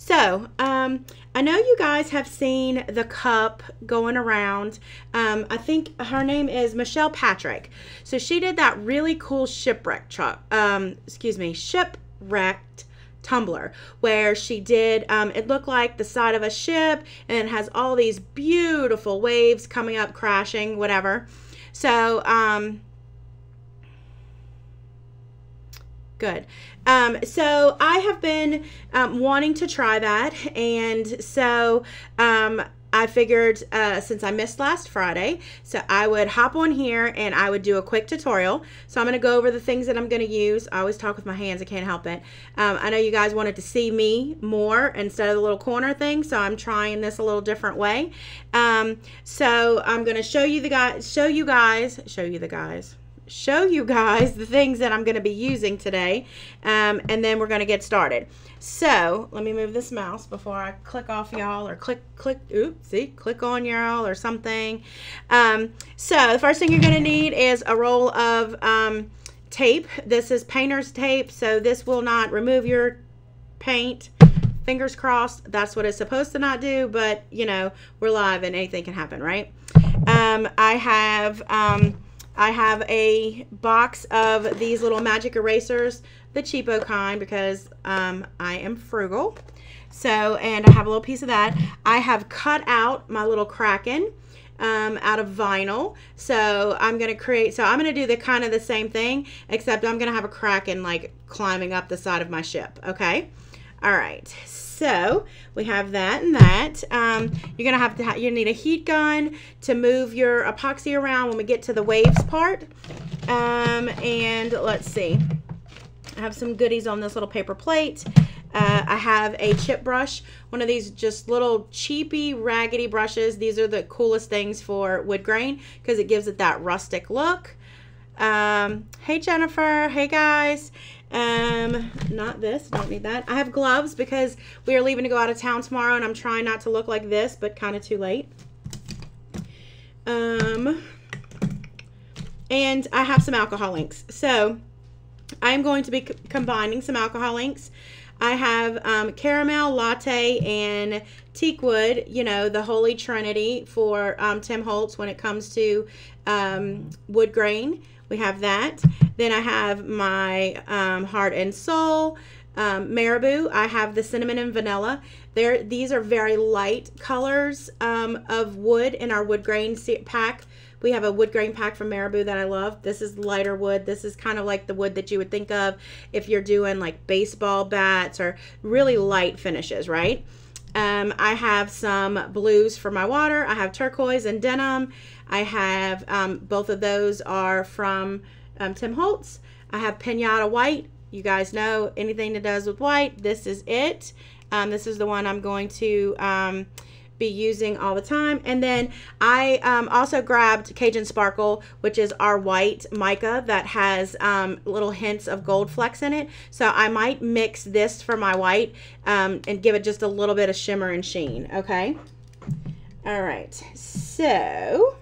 So I know you guys have seen the cup going around. I think her name is Michelle Patrick. So she did that really cool shipwrecked tumbler where she did it looked like the side of a ship, and it has all these beautiful waves coming up, crashing, whatever. So good. So I have been wanting to try that, and so I figured since I missed last Friday, so I would hop on here and I would do a quick tutorial. So I'm going to go over the things that I'm going to use. I always talk with my hands. I can't help it. I know you guys wanted to see me more instead of the little corner thing, so I'm trying this a little different way. So I'm going to show you guys the things that I'm going to be using today, and then we're going to get started. So let me move this mouse before I click off y'all, or click on y'all or something. So the first thing you're going to need is a roll of tape. This is painter's tape, so this will not remove your paint. Fingers crossed, that's what it's supposed to not do, but you know, we're live and anything can happen, right? I have a box of these little magic erasers, the cheapo kind, because I am frugal. So, and I have a little piece of that. I have cut out my little Kraken out of vinyl. So I'm going to do the kind of the same thing, except I'm going to have a Kraken like climbing up the side of my ship. Okay. All right. So we have that and that. You're gonna have to you need a heat gun to move your epoxy around when we get to the waves part. And let's see, I have some goodies on this little paper plate. I have a chip brush, one of these just little cheapy raggedy brushes. These are the coolest things for wood grain because it gives it that rustic look. Hey Jennifer, hey guys. Not this, don't need that. I have gloves because we are leaving to go out of town tomorrow, and I'm trying not to look like this, but kind of too late. And I have some alcohol inks. So I'm going to be combining some alcohol inks. I have caramel, latte, and teak wood, you know, the holy trinity for Tim Holtz when it comes to wood grain. We have that. Then I have my Heart and Soul, Marabu. I have the cinnamon and vanilla. These are very light colors of wood in our wood grain pack. We have a wood grain pack from Marabu that I love. This is lighter wood. This is kind of like the wood that you would think of if you're doing like baseball bats or really light finishes, right? I have some blues for my water. I have turquoise and denim. I have both of those are from Tim Holtz. I have Pinata white. You guys know anything that does with white, this is it. This is the one I'm going to be using all the time. And then I also grabbed Cajun Sparkle, which is our white mica that has little hints of gold flecks in it. So I might mix this for my white and give it just a little bit of shimmer and sheen. Okay. All right. So,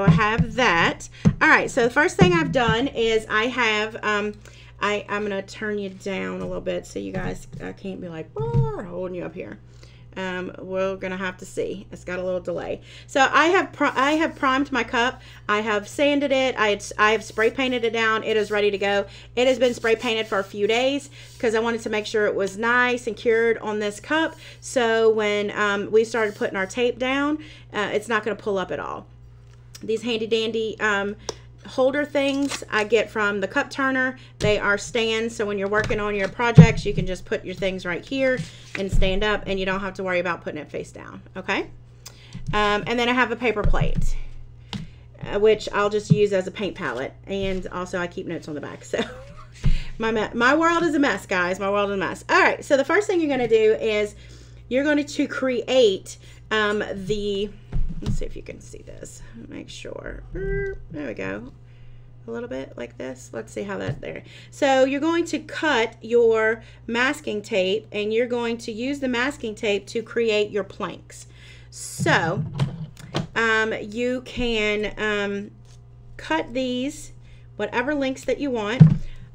I have that. All right. So the first thing I've done is I have, I'm going to turn you down a little bit so you guys can't be like, oh, holding you up here. We're going to have to see. It's got a little delay. So I have primed my cup. I have sanded it. I have spray painted it down. It is ready to go. It has been spray painted for a few days because I wanted to make sure it was nice and cured on this cup. So when we started putting our tape down, it's not going to pull up at all. These handy dandy holder things I get from TheCupTurner. They are stands, so when you're working on your projects, you can just put your things right here and stand up, and you don't have to worry about putting it face down, okay? And then I have a paper plate, which I'll just use as a paint palette, and also I keep notes on the back, so my world is a mess, guys. My world is a mess. All right, so the first thing you're going to do is you're going to create let's see if you can see this. Make sure. There we go. A little bit like this. Let's see how that there. So you're going to cut your masking tape, and you're going to use the masking tape to create your planks. So you can cut these whatever lengths that you want.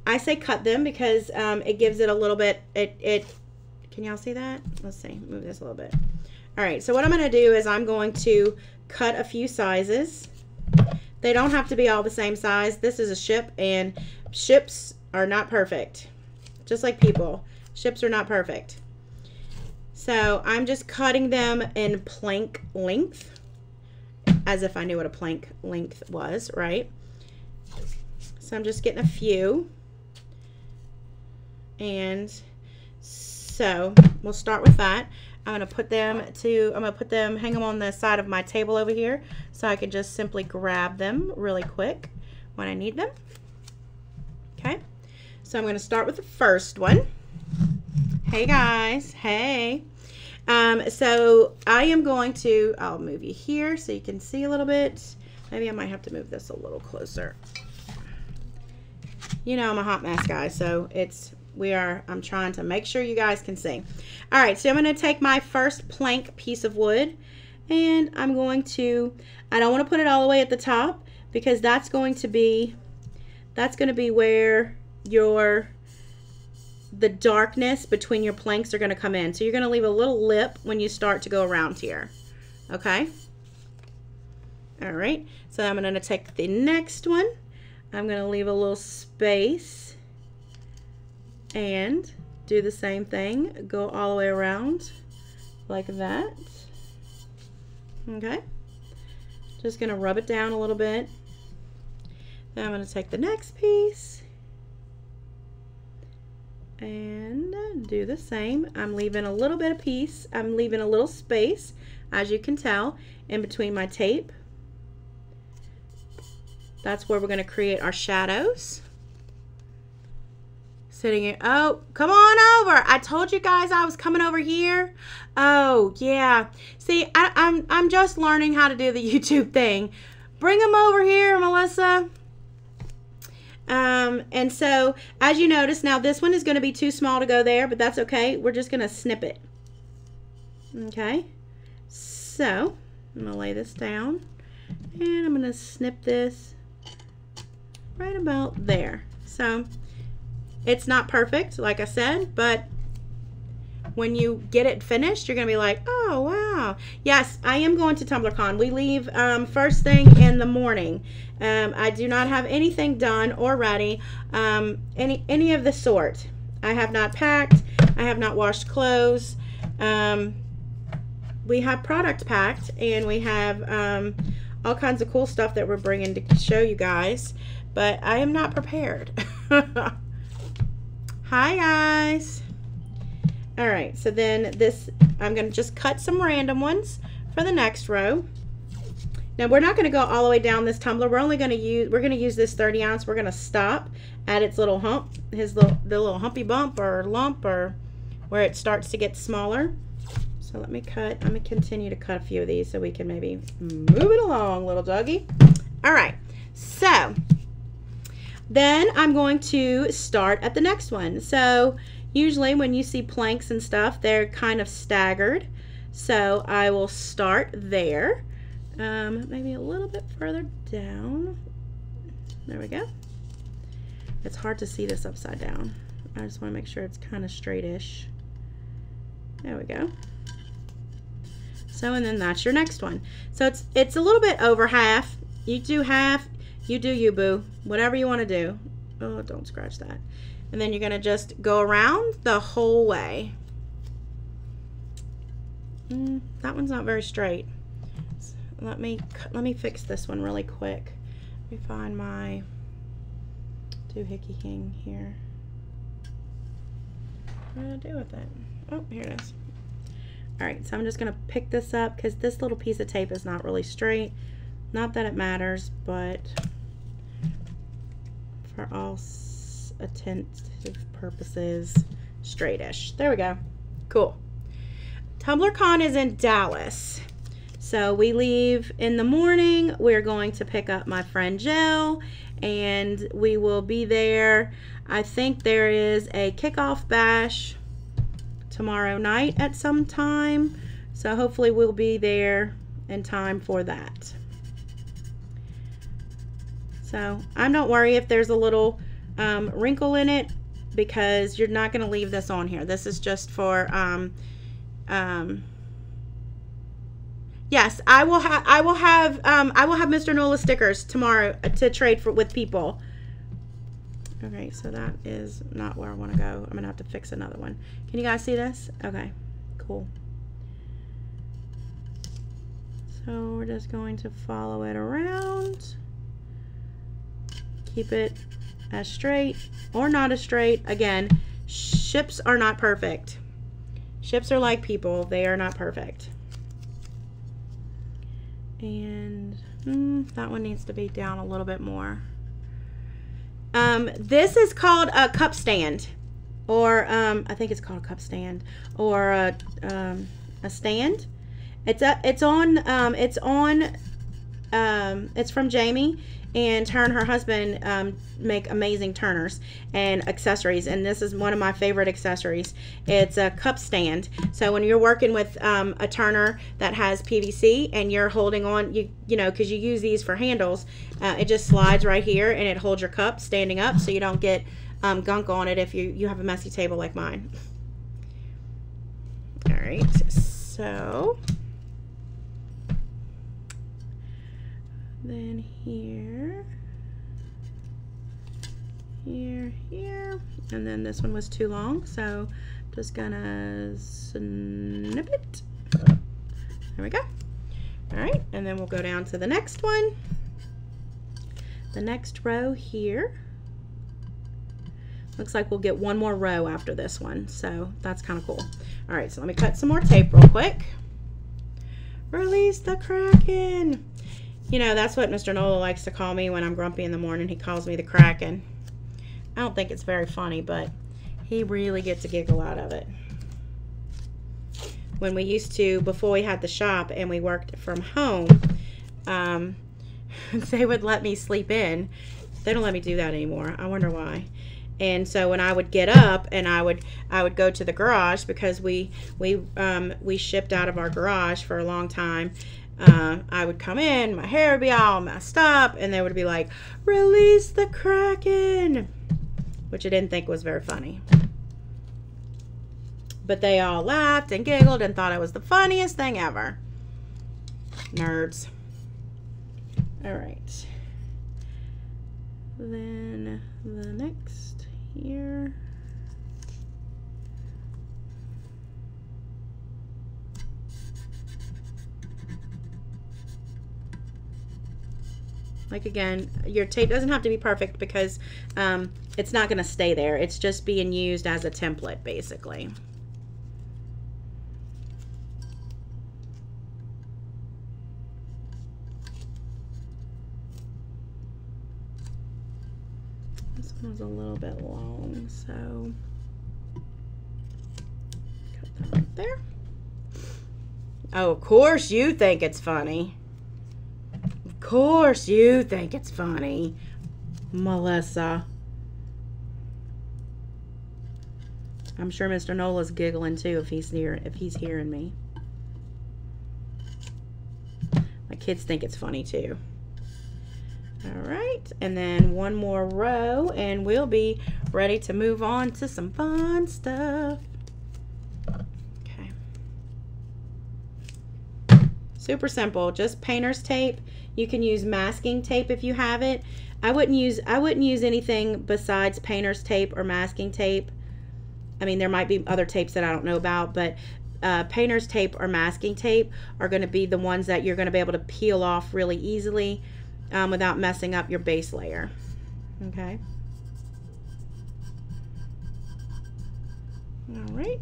I say cut them because it gives it a little bit, can y'all see that? Let's see, move this a little bit. All right, so what I'm gonna do is I'm going to cut a few sizes. They don't have to be all the same size. This is a ship, and ships are not perfect. Just like people, ships are not perfect. So I'm just cutting them in plank length, as if I knew what a plank length was, right? So I'm just getting a few. And so we'll start with that. I'm gonna hang them on the side of my table over here so I can just simply grab them really quick when I need them. Okay, so I'm gonna start with the first one. Hey guys, hey. So I am going to, I'll move you here so you can see a little bit. Maybe I might have to move this a little closer. You know I'm a hot mess guy, so I'm trying to make sure you guys can see. All right, so I'm gonna take my first plank piece of wood, and I'm going to, I don't wanna put it all the way at the top because that's gonna be where the darkness between your planks are gonna come in. So you're gonna leave a little lip when you start to go around here, okay? All right, so I'm gonna take the next one. I'm gonna leave a little space and do the same thing, go all the way around like that. Okay, just gonna rub it down a little bit. Then I'm gonna take the next piece and do the same. I'm leaving a little bit of piece, I'm leaving a little space, as you can tell, in between my tape. That's where we're gonna create our shadows. Sitting here, oh, come on over. I told you guys I was coming over here. Oh, yeah. See, I'm just learning how to do the YouTube thing. Bring them over here, Melissa. And so, as you notice, now this one is gonna be too small to go there, but that's okay. We're just gonna snip it. Okay, so I'm gonna lay this down and I'm gonna snip this right about there. So, it's not perfect, like I said, but when you get it finished, you're going to be like, oh, wow. Yes, I am going to TumblerCon. We leave first thing in the morning. I do not have anything done or ready, any of the sort. I have not packed. I have not washed clothes. We have product packed, and we have all kinds of cool stuff that we're bringing to show you guys, but I am not prepared. Hi guys. All right, so then this, I'm gonna just cut some random ones for the next row. Now we're not gonna go all the way down this tumbler. We're only gonna use, we're gonna use this 30 ounce. We're gonna stop at its little hump, the little humpy bump or lump or where it starts to get smaller. So let me cut, I'm gonna continue to cut a few of these so we can maybe move it along, little doggy. All right, so then I'm going to start at the next one. So usually when you see planks and stuff, they're kind of staggered. So I will start there, maybe a little bit further down. There we go. It's hard to see this upside down. I just want to make sure it's kind of straightish. There we go. So, and then that's your next one. So it's a little bit over half. You do half. You do you, boo. Whatever you want to do. Oh, don't scratch that. And then you're going to just go around the whole way. That one's not very straight. So let me fix this one really quick. Let me find my doohickey king here. What did I do with it? Oh, here it is. All right, so I'm just going to pick this up because this little piece of tape is not really straight. Not that it matters, but for all attentive purposes, straightish. There we go. Cool. TumblerCon is in Dallas. So we leave in the morning. We're going to pick up my friend Jill, and we will be there. I think there is a kickoff bash tomorrow night at some time. So hopefully we'll be there in time for that. So I'm not worried if there's a little, wrinkle in it, because you're not going to leave this on here. This is just for yes, I will have Mr. Nola stickers tomorrow to trade for with people. Okay, so that is not where I want to go. I'm gonna have to fix another one. Can you guys see this? Okay, cool. So we're just going to follow it around. Keep it as straight or not as straight. Again, ships are not perfect. Ships are like people, they are not perfect. And that one needs to be down a little bit more. This is called a cup stand, or I think it's called a cup stand, or a stand. It's from Jamie and her and her husband. Make amazing turners and accessories, and this is one of my favorite accessories. It's a cup stand, so when you're working with a turner that has PVC and you're holding on, you know, because you use these for handles, it just slides right here and it holds your cup standing up, so you don't get gunk on it if you have a messy table like mine. All right, so then here, and then this one was too long, so just gonna snip it. There we go. All right, and then we'll go down to the next one, the next row here. Looks like we'll get one more row after this one, so that's kind of cool. All right, so let me cut some more tape real quick. Release the Kraken. You know, that's what Mr. Nola likes to call me when I'm grumpy in the morning. He calls me the Kraken. I don't think it's very funny, but he really gets a giggle out of it. When we used to, before we had the shop and we worked from home, they would let me sleep in. They don't let me do that anymore. I wonder why. And so when I would get up and I would go to the garage, because we shipped out of our garage for a long time. I would come in, my hair would be all messed up, and they would be like, "Release the Kraken," which I didn't think was very funny. But they all laughed and giggled and thought it was the funniest thing ever. Nerds. All right. Then the next here. Like, again, your tape doesn't have to be perfect, because it's not going to stay there. It's just being used as a template, basically. This one was a little bit long, so cut that right there. Oh, of course you think it's funny. Of course you think it's funny, Melissa. I'm sure Mr. Nola's giggling too if he's hearing me. My kids think it's funny too. All right, and then one more row and we'll be ready to move on to some fun stuff. Okay. Super simple, just painter's tape. You can use masking tape if you have it. I wouldn't use anything besides painter's tape or masking tape. I mean, there might be other tapes that I don't know about, but painter's tape or masking tape are going to be the ones that you're going to be able to peel off really easily without messing up your base layer. Okay. All right.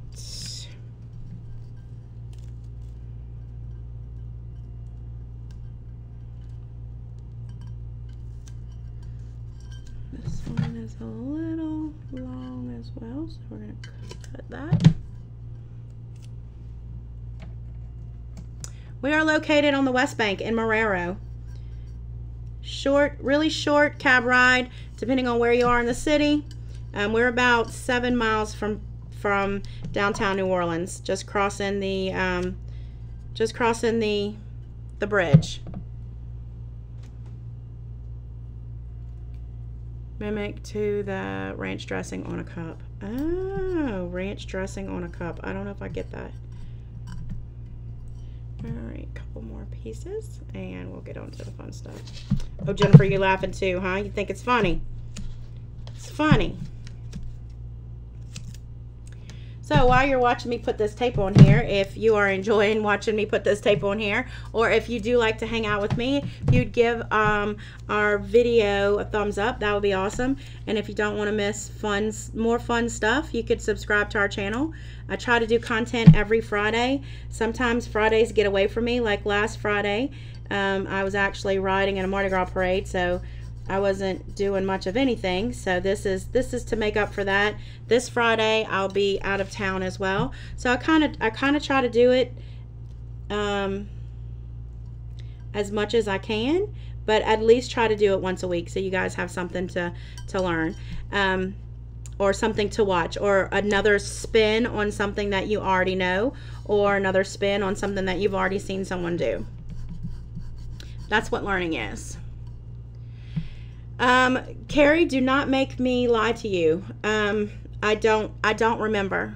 This one is a little long as well, so we're going to cut that. We are located on the West Bank in Marrero. Short, really short cab ride, depending on where you are in the city. We're about 7 miles from downtown New Orleans, just crossing the bridge. mimic to the ranch dressing on a cup. Oh, ranch dressing on a cup. I don't know if I get that. All right, a couple more pieces and we'll get on to the fun stuff. Oh, Jennifer, you're laughing too, huh? You think it's funny? It's funny. So while you're watching me put this tape on here, if you are enjoying watching me put this tape on here, or if you do like to hang out with me, if you'd give our video a thumbs up, that would be awesome. And if you don't want to miss more fun stuff, you could subscribe to our channel. I try to do content every Friday. Sometimes Fridays get away from me, like last Friday. I was actually riding in a Mardi Gras parade, so I wasn't doing much of anything, so this is to make up for that. This Friday I'll be out of town as well, so I kind of try to do it as much as I can, but at least try to do it once a week so you guys have something to learn, or something to watch, or another spin on something that you already know, or another spin on something that you've already seen someone do. That's what learning is. Carrie, do not make me lie to you. I don't remember.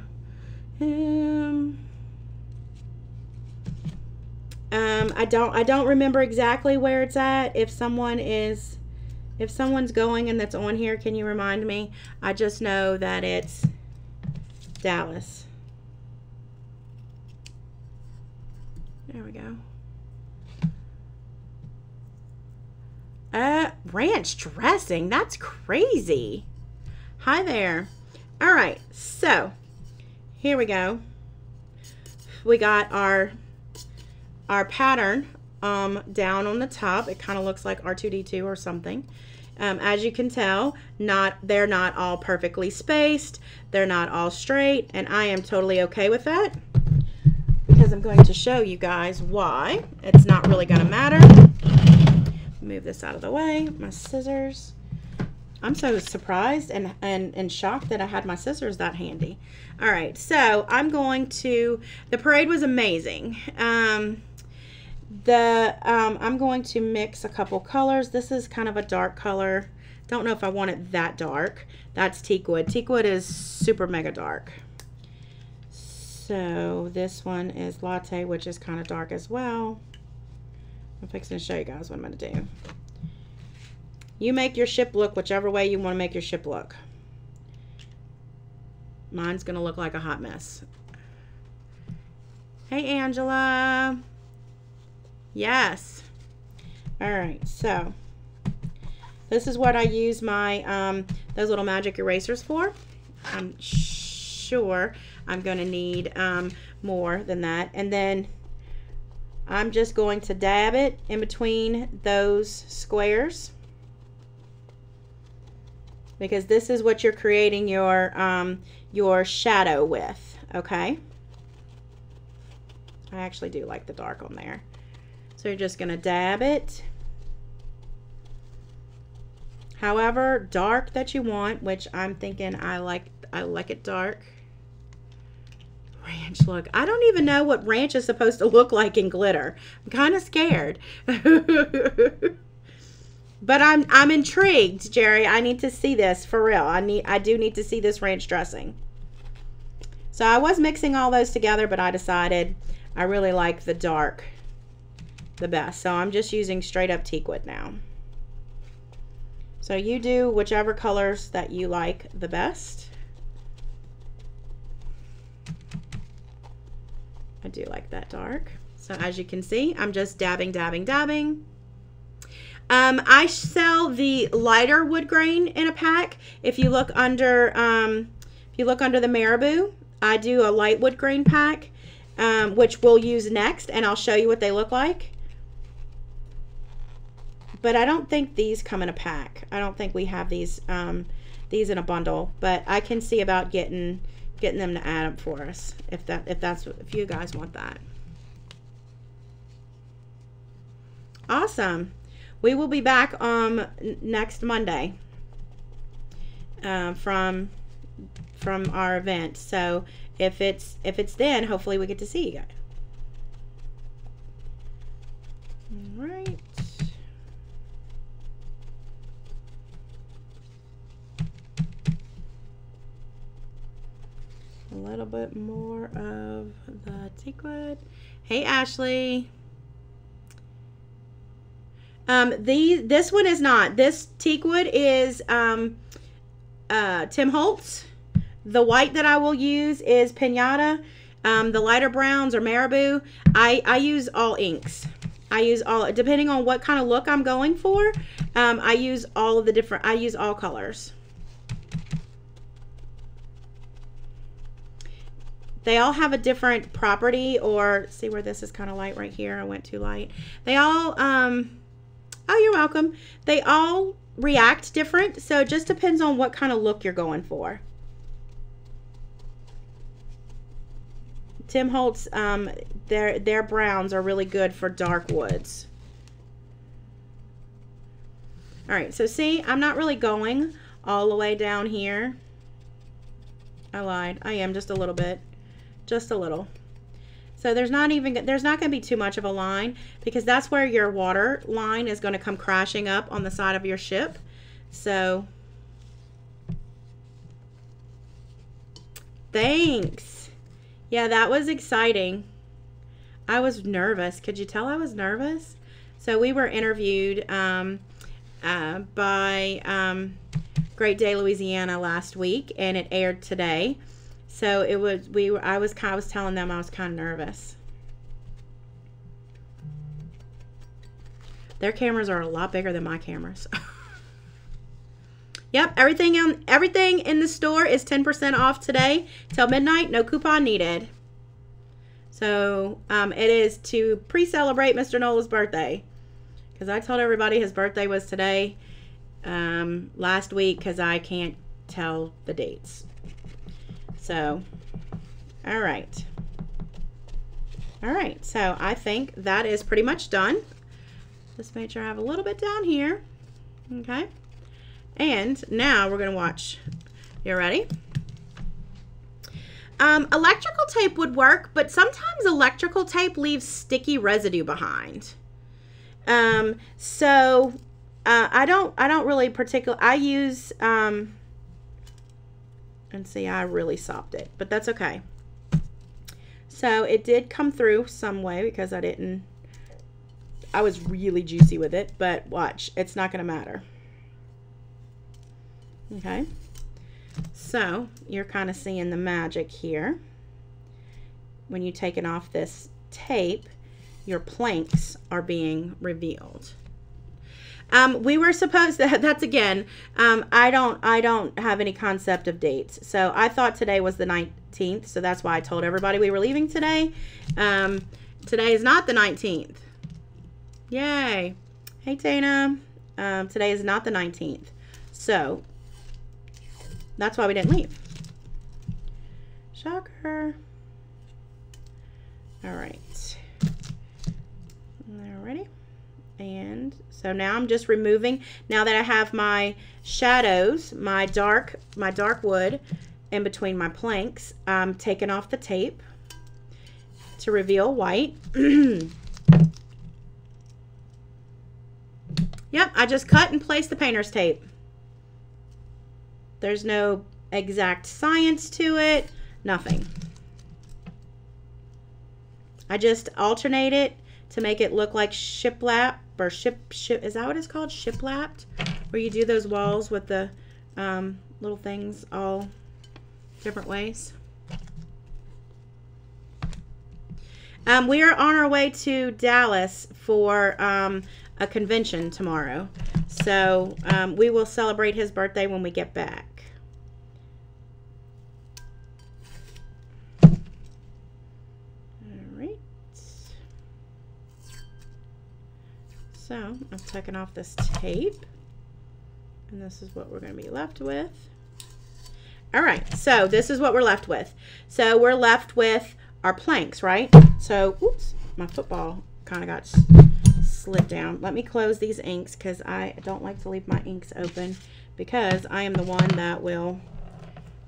I don't remember exactly where it's at. If someone's going and that's on here, can you remind me? I just know that it's Dallas. There we go. Ranch dressing, that's crazy. Hi there. All right, so here we go. We got our pattern down on the top. It kind of looks like R2D2 or something. As you can tell, they're not all perfectly spaced, they're not all straight, and I am totally okay with that, because I'm going to show you guys why. It's not really going to matter. Move this out of the way. My scissors. I'm so surprised and shocked that I had my scissors that handy. All right, so I'm going to. The parade was amazing. I'm going to mix a couple colors. This is kind of a dark color. Don't know if I want it that dark. That's teakwood. Teakwood is super mega dark. So this one is latte, which is kind of dark as well. I'm fixing to show you guys what I'm going to do. You make your ship look whichever way you want to make your ship look. Mine's going to look like a hot mess. Hey, Angela. Yes. All right, so this is what I use my those little magic erasers for. I'm sure I'm going to need more than that. And then I'm just going to dab it in between those squares, because this is what you're creating your shadow with, okay? I actually do like the dark on there. So you're just gonna dab it however dark that you want, which I'm thinking I like it dark. Ranch look. I don't even know what ranch is supposed to look like in glitter. I'm kind of scared. But I'm intrigued, Jerry. I need to see this for real. I do need to see this ranch dressing. So I was mixing all those together, but I decided I really like the dark the best. So I'm just using straight up teakwood now. So you do whichever colors that you like the best. I do like that dark. So as you can see, I'm just dabbing. I sell the lighter wood grain in a pack. If you look under, the Marabu, I do a light wood grain pack, which we'll use next, and I'll show you what they look like. But I don't think these come in a pack. I don't think we have these in a bundle. But I can see about getting them to add them for us if you guys want that. Awesome. We will be back next Monday from our event. So if it's then, hopefully we get to see you guys. All right. a little bit more of the teak wood. Hey, Ashley. This one is not. This teak wood is Tim Holtz. The white that I will use is Pinata. The lighter browns are Marabu. I use all inks. I use all, depending on what kind of look I'm going for, I use all of the different, I use all colors. They all have a different property, or see where this is kind of light right here. I went too light. They all, oh, you're welcome. They all react different. So it just depends on what kind of look you're going for. Tim Holtz, their browns are really good for dark woods. All right, so see, I'm not really going all the way down here. I lied. I am just a little bit, just a little. So there's not going to be too much of a line, because that's where your water line is going to come crashing up on the side of your ship. So thanks. Yeah, that was exciting. I was nervous. Could you tell I was nervous? So we were interviewed by Great Day Louisiana last week, and it aired today. So it was I was telling them I was kind of nervous. Their cameras are a lot bigger than my cameras. Yep, everything in the store is 10% off today till midnight. No coupon needed. So it is to pre-celebrate Mr. Nola's birthday, because I told everybody his birthday was today last week, because I can't tell the dates. So, all right. All right, so I think that is pretty much done. Just make sure I have a little bit down here. Okay. And now we're going to watch. You ready? Electrical tape would work, but sometimes electrical tape leaves sticky residue behind. I don't really particularly, I use, and see, I really sopped it, but that's okay. So it did come through some way, because I was really juicy with it, but watch, it's not going to matter. Okay, so you're kind of seeing the magic here. When you take it off this tape, your planks are being revealed. We were supposed to, that's again, I don't have any concept of dates. So I thought today was the 19th. So that's why I told everybody we were leaving today. Today is not the 19th. Yay. Hey, Dana. Today is not the 19th. So that's why we didn't leave. Shocker. All right. Alrighty. And so now I'm just removing, now that I have my shadows, my dark wood in between my planks, I'm taking off the tape to reveal white. Yep, I just cut and placed the painter's tape. There's no exact science to it, nothing. I just alternate it to make it look like shiplap, or ship, is that what it's called? Shiplapped? Where you do those walls with the little things all different ways. We are on our way to Dallas for a convention tomorrow. So we will celebrate his birthday when we get back. So I'm taking off this tape, and this is what we're going to be left with. All right, so this is what we're left with. So we're left with our planks, right? So, oops, my football kind of got slid down. Let me close these inks, because I don't like to leave my inks open, because I am the one that will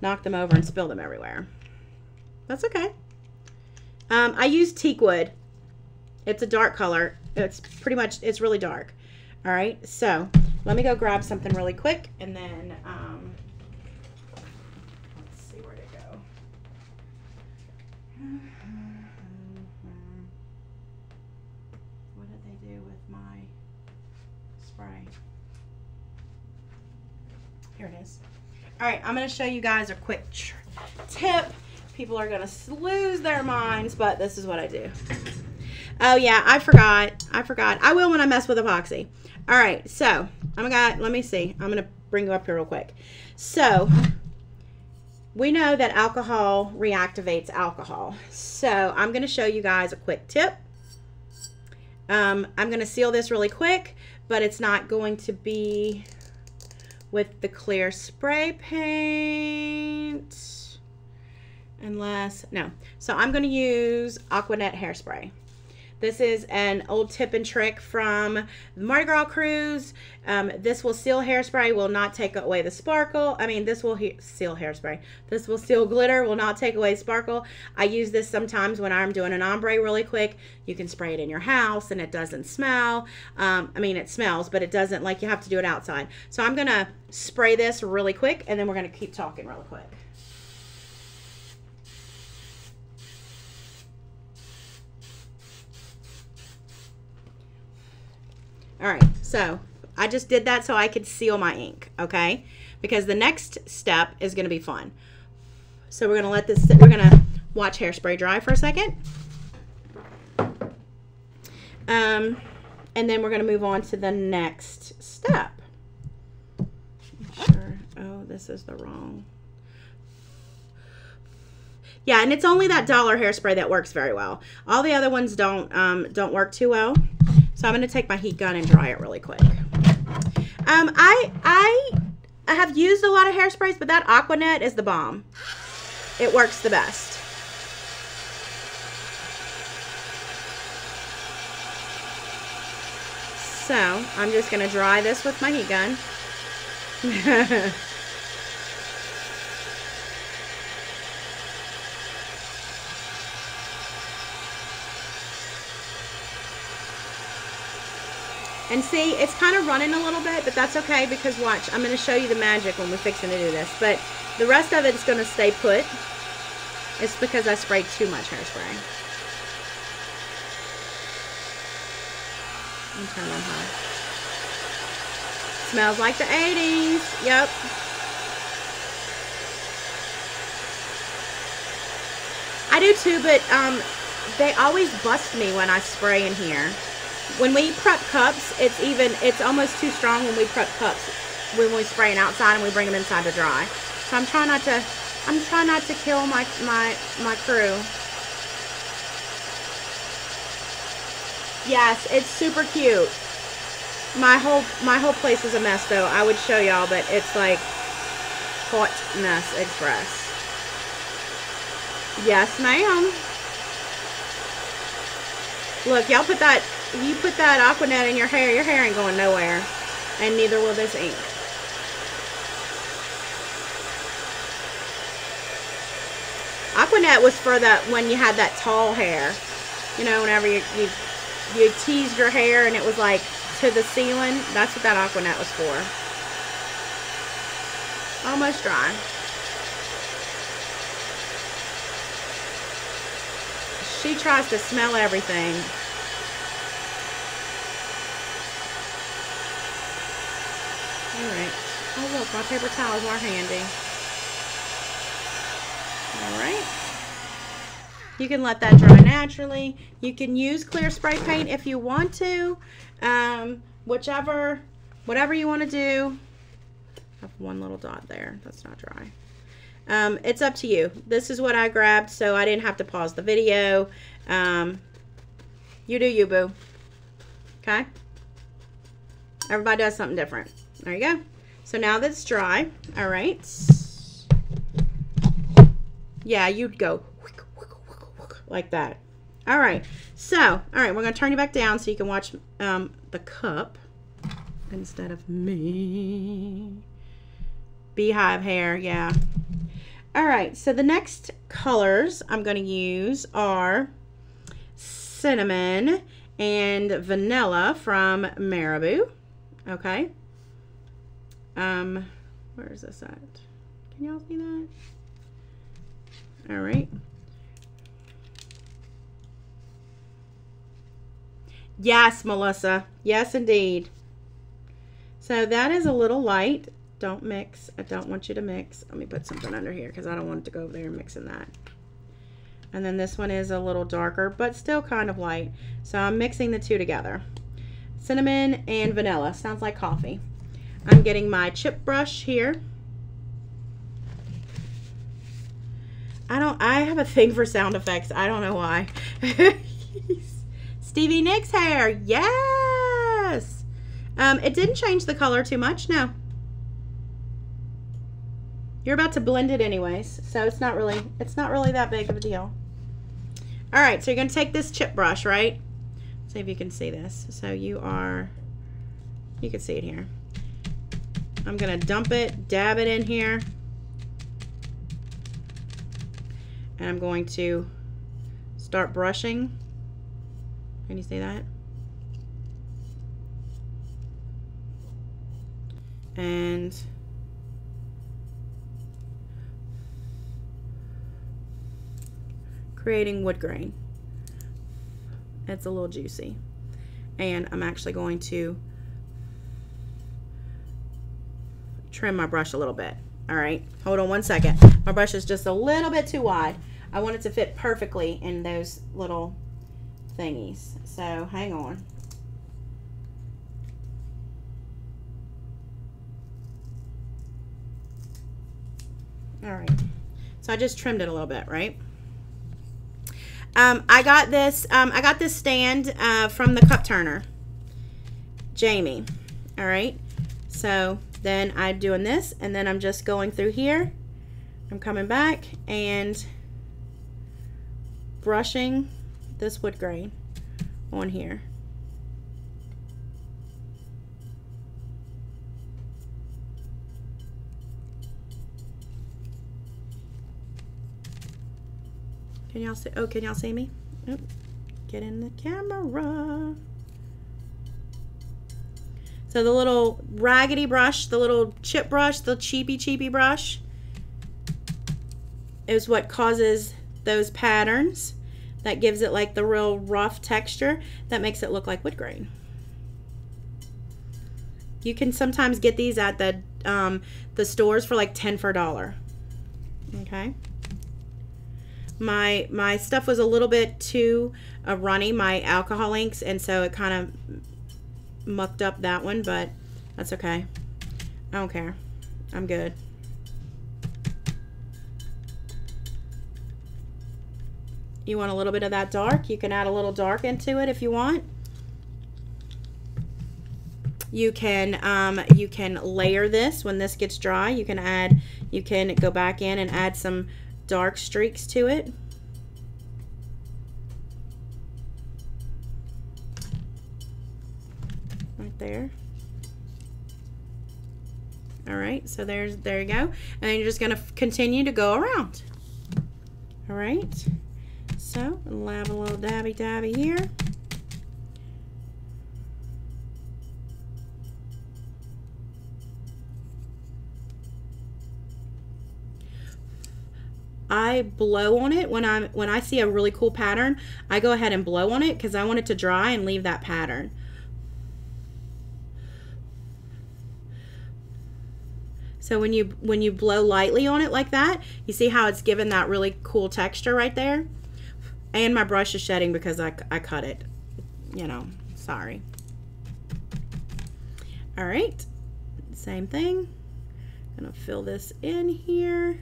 knock them over and spill them everywhere. That's okay. I use teak wood. It's a dark color. It's really dark. All right, so let me go grab something really quick, and then let's see where to go. Here it is. All right, I'm going to show you guys a quick tip. People are going to lose their minds, but this is what I do. Oh, yeah, I forgot. I will when I mess with epoxy. All right, so I'm going to, let me see. I'm going to bring you up here real quick. So we know that alcohol reactivates alcohol. So I'm going to show you guys a quick tip. I'm going to seal this really quick, but it's not going to be with the clear spray paint. Unless, no. So I'm going to use Aquanet hairspray. This is an old tip and trick from the Mardi Gras cruise. This will seal hairspray, will not take away the sparkle. I mean, this will seal hairspray. This will seal glitter, will not take away sparkle. I use this sometimes when I'm doing an ombre really quick. You can spray it in your house and it doesn't smell. I mean, it smells, but it doesn't, like, you have to do it outside. So I'm gonna spray this really quick and then we're gonna keep talking really quick. All right, so I just did that so I could seal my ink, okay? Because the next step is gonna be fun. So we're gonna let this sit. We're gonna watch hairspray dry for a second. And then we're gonna move on to the next step. Make sure, oh, this is the wrong. Yeah, and it's only that dollar hairspray that works very well. All the other ones don't work too well. So I'm going to take my heat gun and dry it really quick. I have used a lot of hairsprays, but that Aquanet is the bomb. It works the best. So I'm just going to dry this with my heat gun. And see, it's kind of running a little bit, but that's okay because watch, I'm going to show you the magic when we're fixing to do this. But the rest of it is going to stay put. It's because I sprayed too much hairspray. I'm turning on high. Smells like the 80s. Yep. I do too, but they always bust me when I spray in here. When we prep cups, it's almost too strong when we prep cups, when we spray it outside and we bring them inside to dry. So I'm trying not to, kill my crew. Yes, it's super cute. My whole place is a mess though. I would show y'all, but it's like hot mess express. Yes, ma'am. Look, y'all put that. You put that Aquanet in your hair ain't going nowhere. And neither will this ink. Aquanet was for that when you had that tall hair. You know, whenever you teased your hair and it was like to the ceiling. That's what that Aquanet was for. Almost dry. She tries to smell everything. Alright. Oh look, my paper towels are handy. Alright. You can let that dry naturally. You can use clear spray paint if you want to. Whatever you want to do. I have one little dot there. That's not dry. It's up to you. This is what I grabbed, so I didn't have to pause the video. You do you, boo. Okay? Everybody does something different. There you go. So now that it's dry, all right. Yeah, you'd go like that. All right. So, all right, we're going to turn you back down so you can watch the cup instead of me. Beehive hair, yeah. All right, so the next colors I'm going to use are cinnamon and vanilla from Marabu, okay? Where is this at? Can y'all see that? All right. Yes, Melissa. Yes, indeed. So that is a little light. Don't mix. I don't want you to mix. Let me put something under here because I don't want it to go over there and mix in that. And then this one is a little darker, but still kind of light. So I'm mixing the two together. Cinnamon and vanilla. Sounds like coffee. I'm getting my chip brush here. I have a thing for sound effects. I don't know why. Stevie Nicks hair. Yes. It didn't change the color too much. No. You're about to blend it anyways, so it's not really that big of a deal. All right, so you're gonna take this chip brush, right? See if you can see this. So you can see it here. I'm gonna dump it, dab it in here, and I'm going to start brushing. Can you see that? And creating wood grain. It's a little juicy. And I'm actually going to trim my brush a little bit. All right, hold on one second. My brush is just a little bit too wide. I want it to fit perfectly in those little thingies. So hang on. All right, so I just trimmed it a little bit, right? I got this stand from the Cup Turner, Jamie. All right, so then I'm doing this, and then I'm just going through here. I'm coming back and brushing this wood grain on here. Can y'all see? Oh, can y'all see me? Oop. Get in the camera. So the little raggedy brush, the little chip brush, the cheapy brush is what causes those patterns. That gives it like the real rough texture that makes it look like wood grain. You can sometimes get these at the stores for like 10 for a dollar. Okay. My stuff was a little bit too runny, my alcohol inks, and so it kind of mucked up that one, but that's okay. I don't care. I'm good. You want a little bit of that dark? You can add a little dark into it if you want. You can layer this when this gets dry. You can go back in and add some dark streaks to it. Right there. All right, so there you go. And then you're just gonna continue to go around. All right, so I'll have a little dabby here. I blow on it when I see a really cool pattern. I go ahead and blow on it because I want it to dry and leave that pattern. So when you blow lightly on it like that, you see how it's given that really cool texture right there. And my brush is shedding because I cut it. You know, sorry. All right, same thing. I'm gonna fill this in here.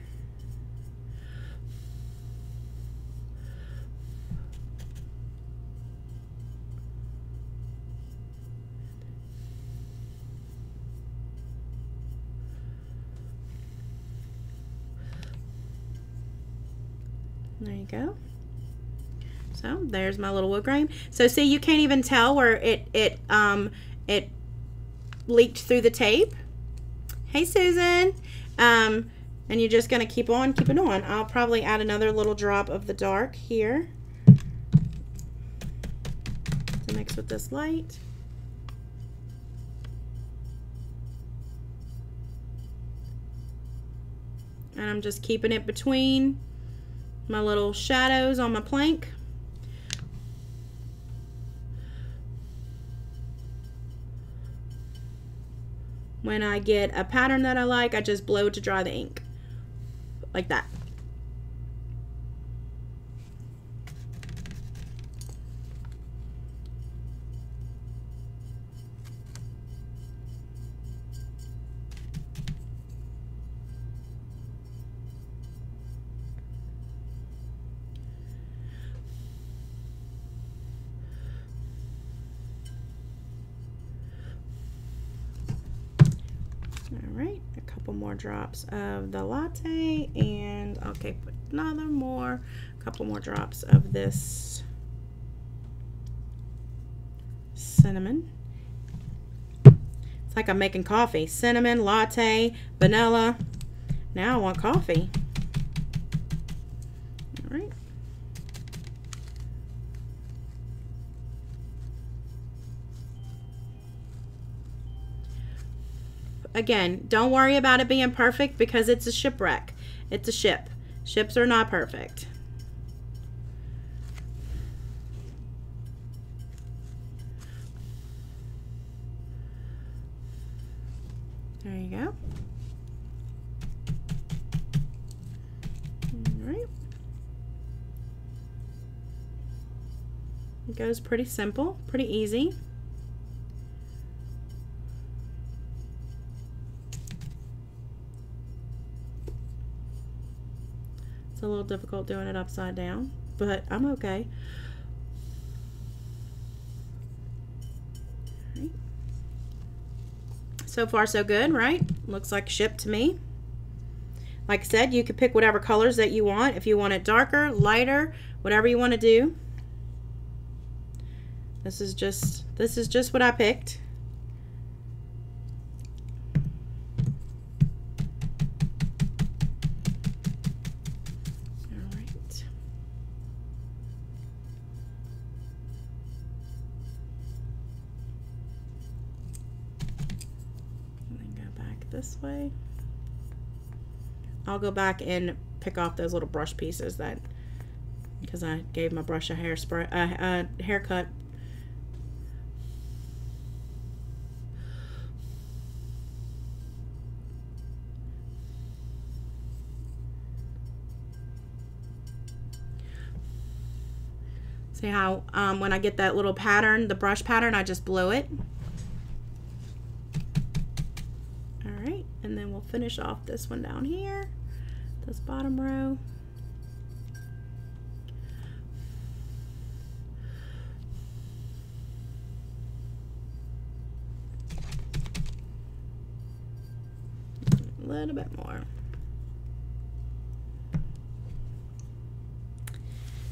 There you go. So there's my little wood grain. So see, you can't even tell where it leaked through the tape. Hey, Susan. And you're just gonna keep on keeping on. I'll probably add another little drop of the dark here to mix with this light. And I'm just keeping it between my little shadows on my plank. When I get a pattern that I like, I just blow to dry the ink. Like that. More drops of the latte, and okay, put another more, a couple more drops of this cinnamon. It's like I'm making coffee. Cinnamon, latte, vanilla. Now I want coffee. All right. Again, don't worry about it being perfect because it's a shipwreck. It's a ship. Ships are not perfect. There you go. All right. It goes pretty simple, pretty easy. A little difficult doing it upside down, but I'm okay. All right. So far so good, right? Looks like a ship to me. Like I said, you could pick whatever colors that you want. If you want it darker, lighter, whatever you want to do. This is just what I picked. This way. I'll go back and pick off those little brush pieces that, because I gave my brush a haircut. See how when I get that little pattern, the brush pattern, I just blow it. And then we'll finish off this one down here, this bottom row. A little bit more.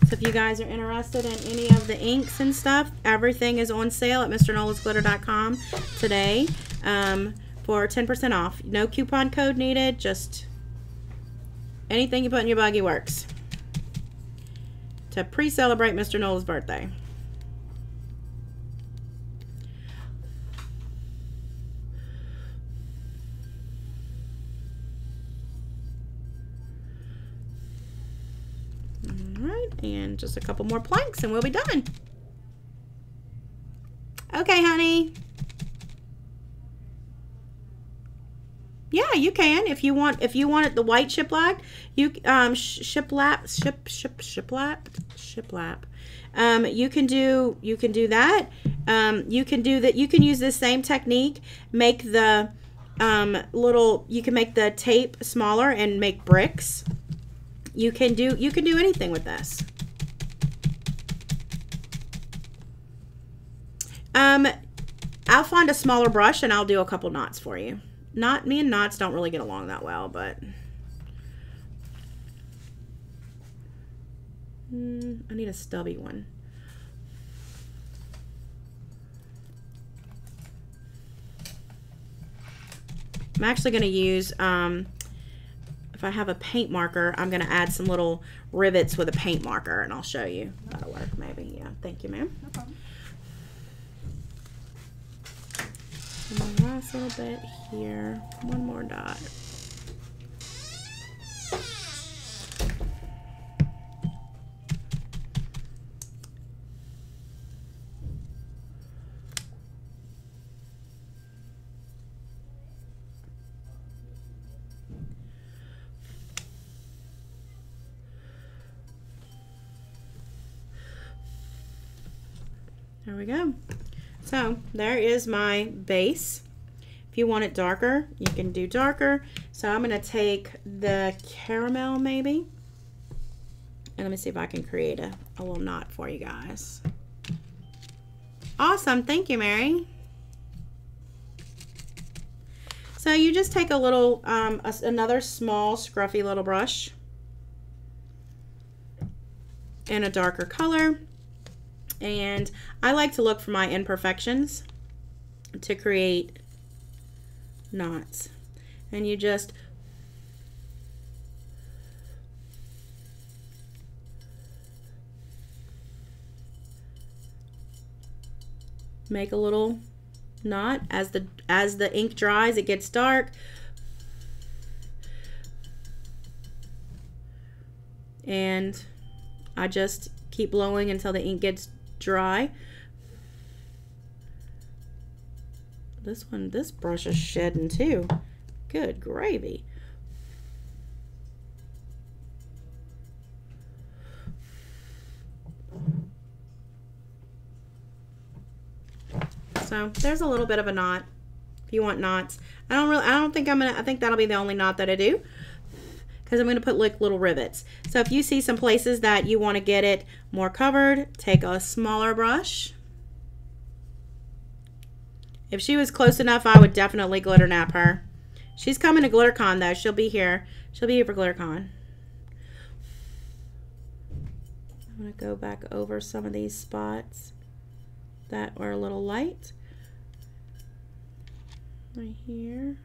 So if you guys are interested in any of the inks and stuff, everything is on sale at MrNolasGlitter.com today. For 10% off. No coupon code needed, just anything you put in your buggy works. To pre-celebrate Mr. Nola's birthday. Alright, and just a couple more planks and we'll be done. Okay, honey. Yeah, you can if you want it the white shiplap, you shiplap. You can do that. You can do that. You can use this same technique. Make the you can make the tape smaller and make bricks. You can do anything with this. I'll find a smaller brush and I'll do a couple knots for you. Not me and knots don't really get along that well, but I need a stubby one. I'm actually going to use, if I have a paint marker, I'm going to add some little rivets with a paint marker, and I'll show you. That'll work, maybe. Yeah. Thank you, ma'am. No problem. And my last little bit here, one more dot. There we go. So there is my base. If you want it darker, you can do darker. So I'm going to take the caramel maybe. And let me see if I can create a little knot for you guys. Awesome. Thank you, Mary. So you just take a little, another small scruffy little brush in a darker color. And I like to look for my imperfections to create knots. And you just make a little knot. As the ink dries, it gets dark. And I just keep blowing until the ink gets dry. This one, this brush is shedding too. Good gravy. So there's a little bit of a knot. If you want knots, I think that'll be the only knot that I do, because I'm going to put like little rivets. So if you see some places that you want to get it more covered, take a smaller brush. If she was close enough, I would definitely glitter nap her. She's coming to GlitterCon though. She'll be here. She'll be here for GlitterCon. I'm going to go back over some of these spots that were a little light. Right here.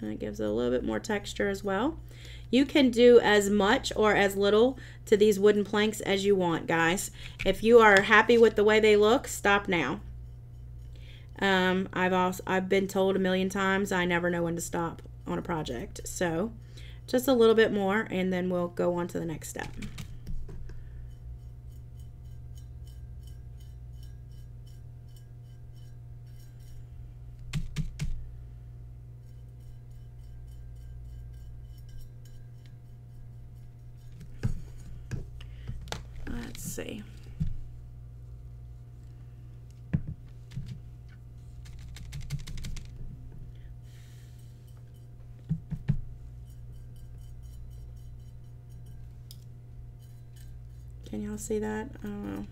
And it gives it a little bit more texture as well. You can do as much or as little to these wooden planks as you want, guys. If you are happy with the way they look, stop now. I've been told a million times I never know when to stop on a project. So just a little bit more and then we'll go on to the next step. See. Can y'all see that? I don't know.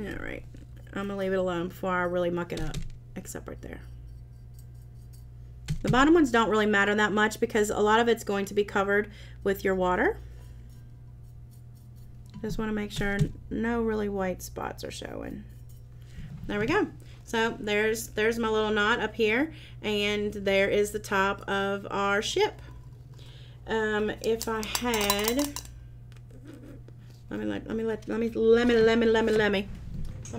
Alright, I'm going to leave it alone before I really muck it up, except right there. The bottom ones don't really matter that much because a lot of it's going to be covered with your water. Just want to make sure no really white spots are showing. There we go. So there's my little knot up here, and there is the top of our ship. If I had... Let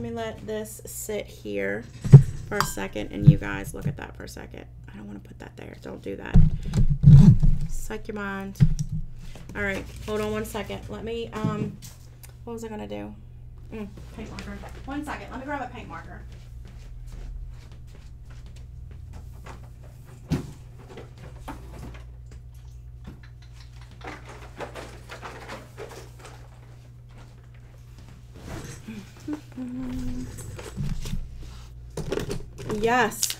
me let this sit here for a second, and you guys look at that for a second. I don't want to put that there. Don't do that. Suck your mind. All right, hold on one second. Let me, what was I going to do? Paint marker. One second. Let me grab a paint marker. Yes.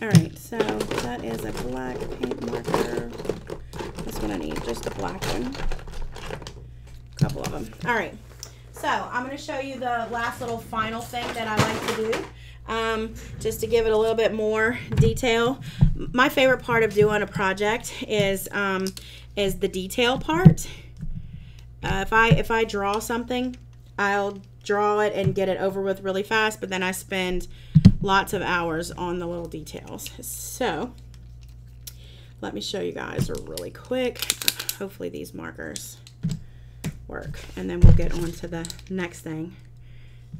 All right, so that is a black paint marker. That's what I need, just a black one. A couple of them. All right, so I'm going to show you the last little final thing that I like to do, just to give it a little bit more detail. My favorite part of doing a project is the detail part. If I draw something, I'll draw it and get it over with really fast, but then I spend lots of hours on the little details. So let me show you guys really quick. Hopefully these markers work, and then we'll get on to the next thing.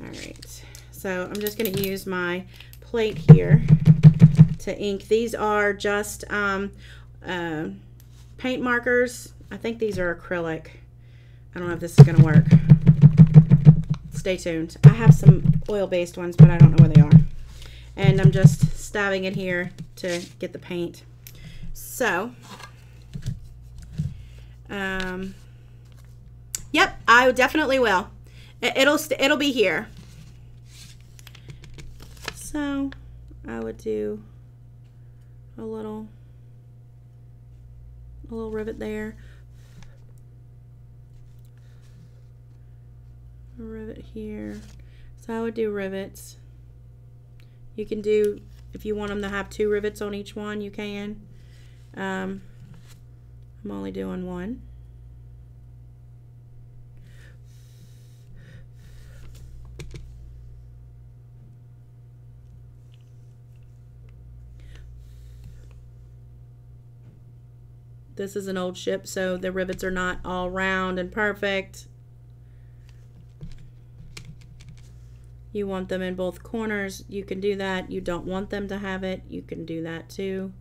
All right, so I'm just going to use my plate here to ink. These are just paint markers. I think these are acrylic. I don't know if this is going to work. Stay tuned. I have some oil-based ones, but I don't know where they are. And I'm just stabbing it here to get the paint. So, yep, I definitely will. It'll be here. So, I would do a little rivet there. A rivet here. So I would do rivets. You can do, if you want them to have 2 rivets on each one, you can. I'm only doing 1. This is an old ship, so the rivets are not all round and perfect. You want them in both corners, you can do that. You don't want them to have it, you can do that too.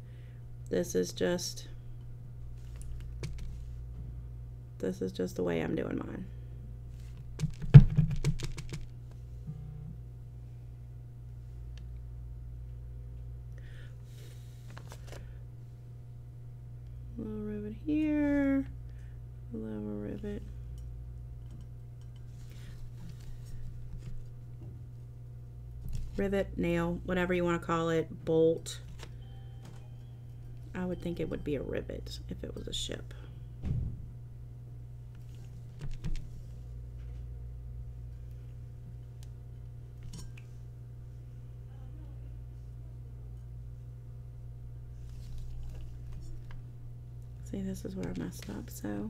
This is just the way I'm doing mine. A little rivet here, a little rivet. Rivet, nail, whatever you want to call it, bolt. I would think it would be a rivet if it was a ship. See, this is where I messed up, so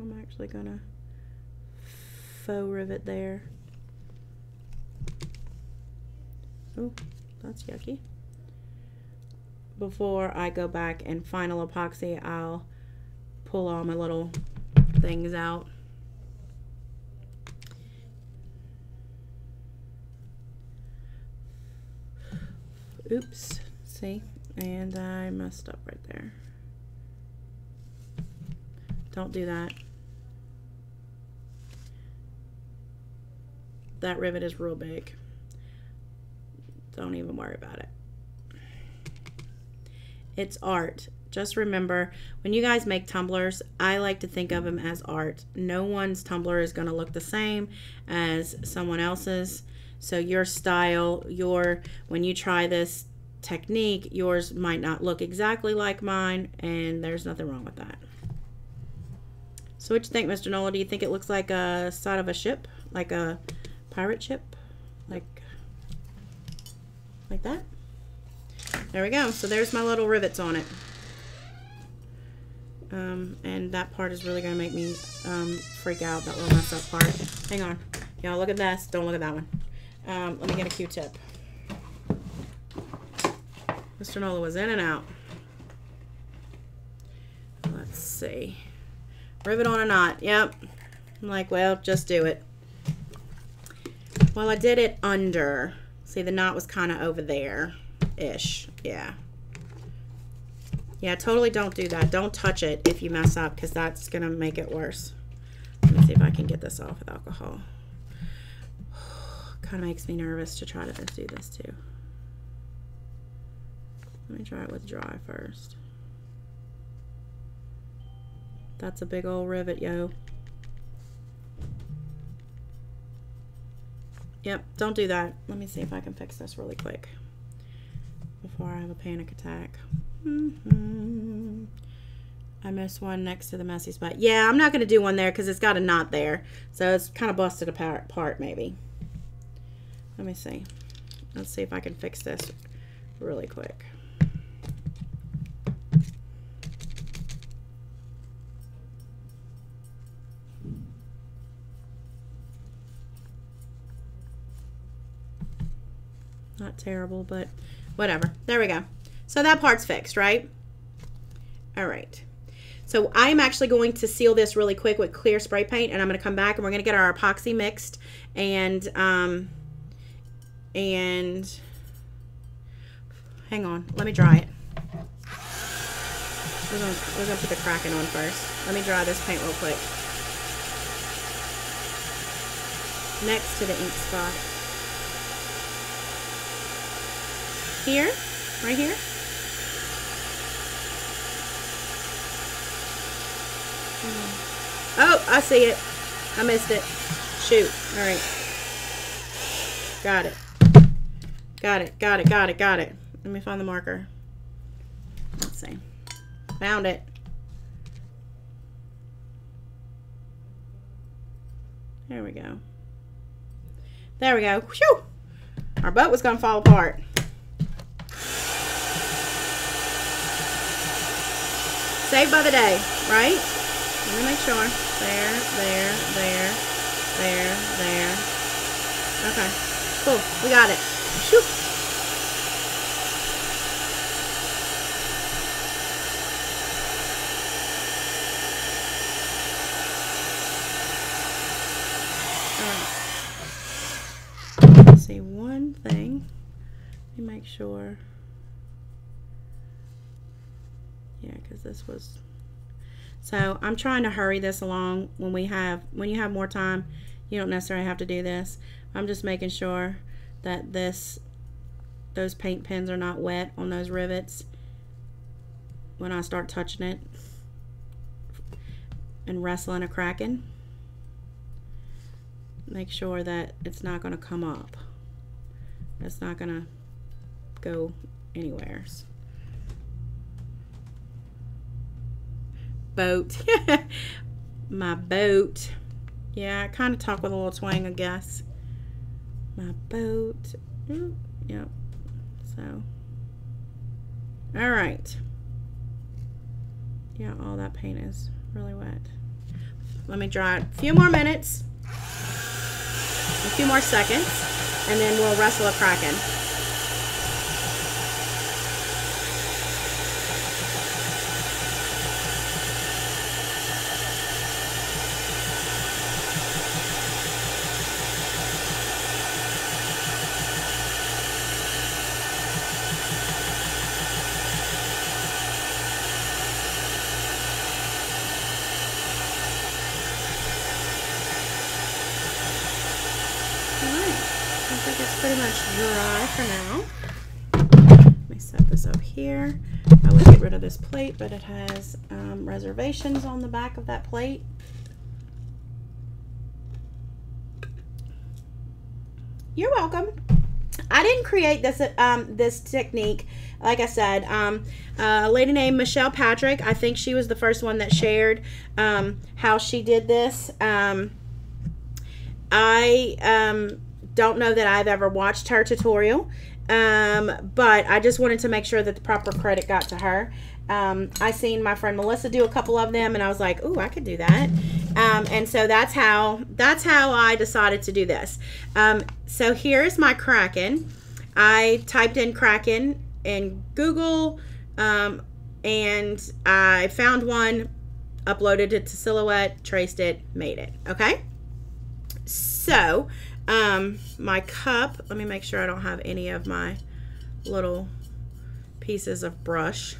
I'm actually gonna faux rivet there. Oh, that's yucky. Before I go back and final epoxy, I'll pull all my little things out. Oops, see, and I messed up right there. Don't do that. That rivet is real big. Don't even worry about it. It's art. Just remember, when you guys make tumblers, I like to think of them as art. No one's tumbler is going to look the same as someone else's. So your style, when you try this technique, yours might not look exactly like mine, and there's nothing wrong with that. So what do you think, Mr. Nola? Do you think it looks like a side of a ship? Like a pirate ship? Like that? There we go. So there's my little rivets on it. And that part is really going to make me freak out, that little messed up part. Hang on. Y'all, look at this. Don't look at that one. Let me get a Q-tip. Mr. Nola was in and out. Let's see. Rivet on a knot. Yep. I'm like, well, just do it. Well, I did it under. See, the knot was kind of over there-ish. Yeah. Yeah, totally don't do that. Don't touch it if you mess up, because that's going to make it worse. Let me see if I can get this off with alcohol. Kind of makes me nervous to try to do this, too. Let me try it with dry first. That's a big old rivet, yo. Yep, don't do that. Let me see if I can fix this really quick before I have a panic attack. Mm-hmm. I missed one next to the messy spot. Yeah, I'm not going to do one there because it's got a knot there. So it's kind of busted apart maybe. Let me see. Let's see if I can fix this really quick. Not terrible, but whatever. There we go. So that part's fixed, right? All right. So I'm actually going to seal this really quick with clear spray paint, and I'm going to come back and we're going to get our epoxy mixed and hang on. Let me dry it. We're going to put the Kraken on first. Let me dry this paint real quick. next to the ink spot. Here, right here. Oh, I see it. I missed it. Shoot. All right. Got it. Got it. Got it. Got it. Got it. Let me find the marker. Let's see. Found it. There we go. There we go. Whew! Our boat was going to fall apart. Saved by the day, right? Let me make sure. There, there, there, there, there. Okay. Cool. We got it. Shoot. All right. See one thing. Let me make sure. Yeah, because this was... So I'm trying to hurry this along. When you have more time, you don't necessarily have to do this. I'm just making sure that those paint pens are not wet on those rivets when I start touching it and wrestling a Kraken. Make sure that it's not going to come up. It's not going to go anywhere. Boat. My boat. Yeah, I kind of talk with a little twang, I guess. My boat. Ooh, yep. So. All right. Yeah, all that paint is really wet. Let me dry it a few more minutes. A few more seconds. And then we'll wrestle a Kraken. I would get rid of this plate, but it has reservations on the back of that plate. You're welcome. I didn't create this this technique. Like I said, a lady named Michelle Patrick, I think she was the first one that shared how she did this. I don't know that I've ever watched her tutorial. But I just wanted to make sure that the proper credit got to her. I seen my friend Melissa do a couple of them, and I was like, ooh, I could do that. And so that's how I decided to do this. So here's my Kraken. I typed in Kraken in Google, and I found one, uploaded it to Silhouette, traced it, made it, okay? So... my cup, let me make sure I don't have any of my little pieces of brush,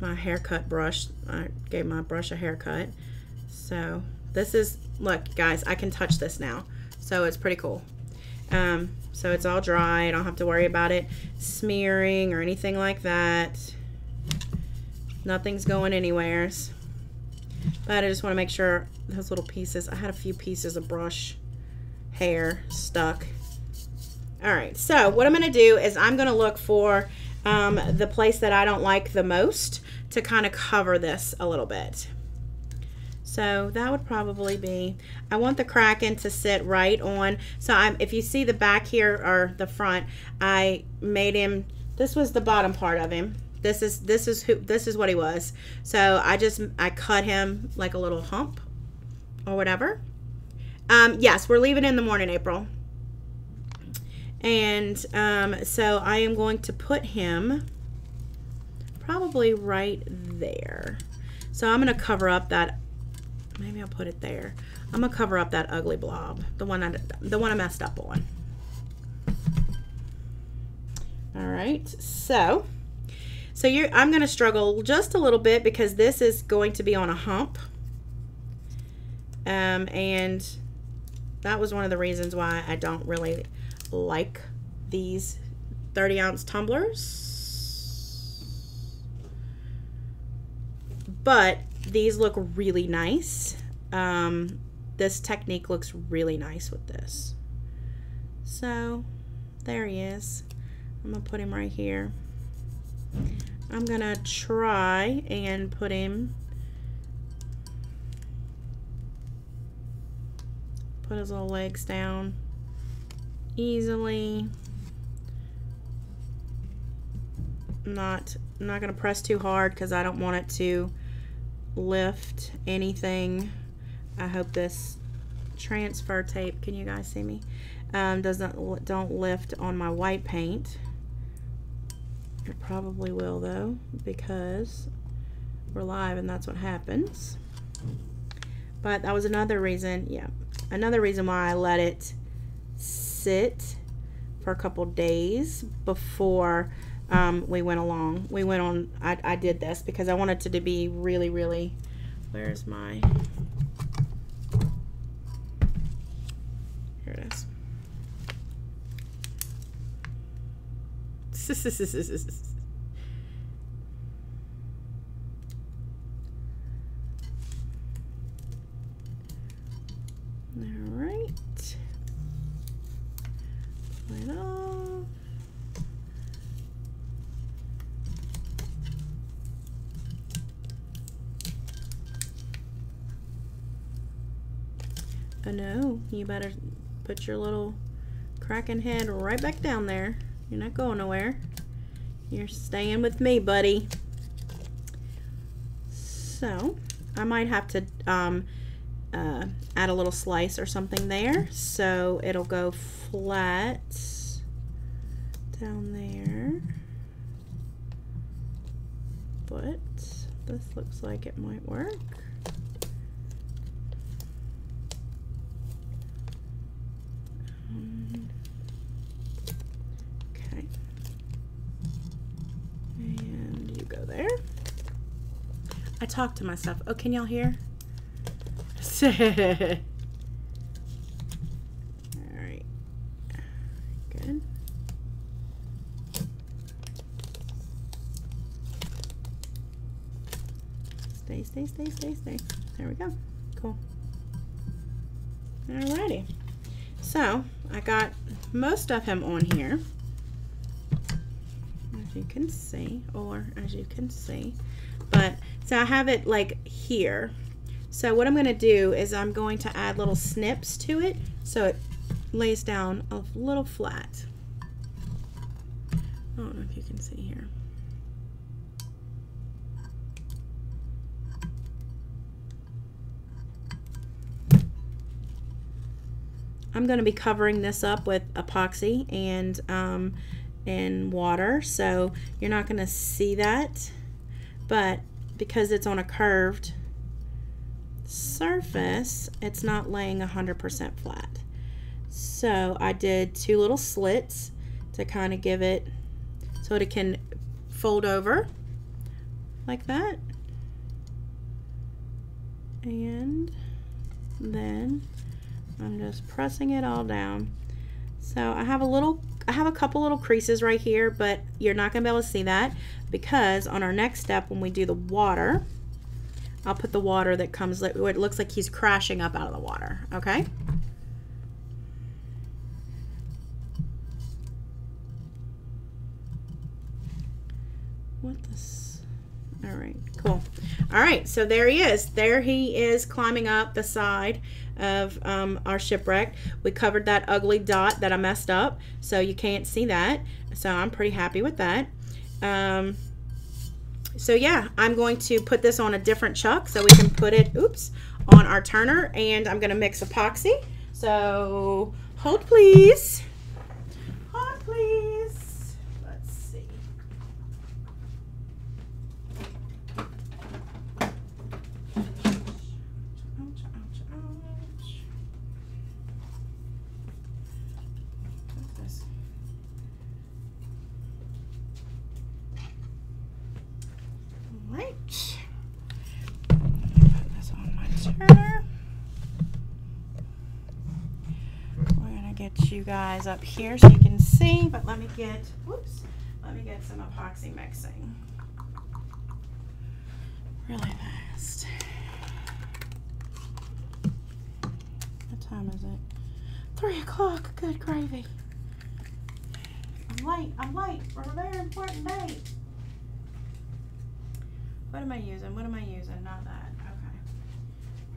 my haircut brush. I gave my brush a haircut. So this is, look guys, I can touch this now. So it's pretty cool. So it's all dry. I don't have to worry about it smearing or anything like that. Nothing's going anywhere. But I just want to make sure those little pieces, I had a few pieces of brush hair stuck. All right, so what I'm going to do is I'm going to look for the place that I don't like the most to kind of cover this a little bit. So that would probably be, I want the Kraken to sit right on, so if you see the back here or the front, I made him, this was the bottom part of him. This is what he was. So I cut him like a little hump or whatever. Yes, we're leaving in the morning, April. And so I am going to put him probably right there. So I'm going to cover up that. Maybe I'll put it there. I'm going to cover up that ugly blob, the one I messed up on. All right, so I'm going to struggle just a little bit because this is going to be on a hump. And that was one of the reasons why I don't really like these 30-ounce tumblers. But these look really nice. This technique looks really nice with this. So there he is. I'm gonna put him right here. I'm gonna try and put him, put his little legs down easily. I'm not gonna press too hard because I don't want it to lift anything. I hope this transfer tape, can you guys see me, don't lift on my white paint. It probably will though, because we're live and that's what happens. But that was another reason, yeah, another reason why I let it sit for a couple days before we went along. We went on, I did this because I wanted it to be really, really, where's my, here it is. All right, pull it off. Oh no, you better put your little Kraken head right back down there. You're not going nowhere. You're staying with me, buddy. So I might have to add a little slice or something there, so it'll go flat down there. But this looks like it might work. I talk to myself. Oh, can y'all hear? All right. Good. Stay, stay, stay, stay, stay. There we go. Cool. Alrighty. So I got most of him on here, as you can see, or as you can see. But so I have it like here. So what I'm going to do is I'm going to add little snips to it so it lays down a little flat. I don't know if you can see here. I'm going to be covering this up with epoxy and water, so you're not going to see that. But because it's on a curved surface, it's not laying 100% flat. So I did two little slits to kind of give it so it can fold over like that. And then I'm just pressing it all down. So I have a little, I have a couple little creases right here, but you're not going to be able to see that because on our next step, when we do the water, I'll put the water that comes, it looks like he's crashing up out of the water, okay? What this? All right, cool. All right, so there he is. There he is climbing up the side of our shipwreck. We covered that ugly dot that I messed up, so you can't see that. So I'm pretty happy with that. So yeah, I'm going to put this on a different chuck so we can put it, oops, on our turner, and I'm gonna mix epoxy. So hold please, hold please. Let's see. Put this on my turner. get you guys up here so you can see, but let me get, whoops, let me get some epoxy mixing really fast. What time is it? 3 o'clock, good gravy. I'm late for a very important day. What am I using? What am I using? Not that. Okay.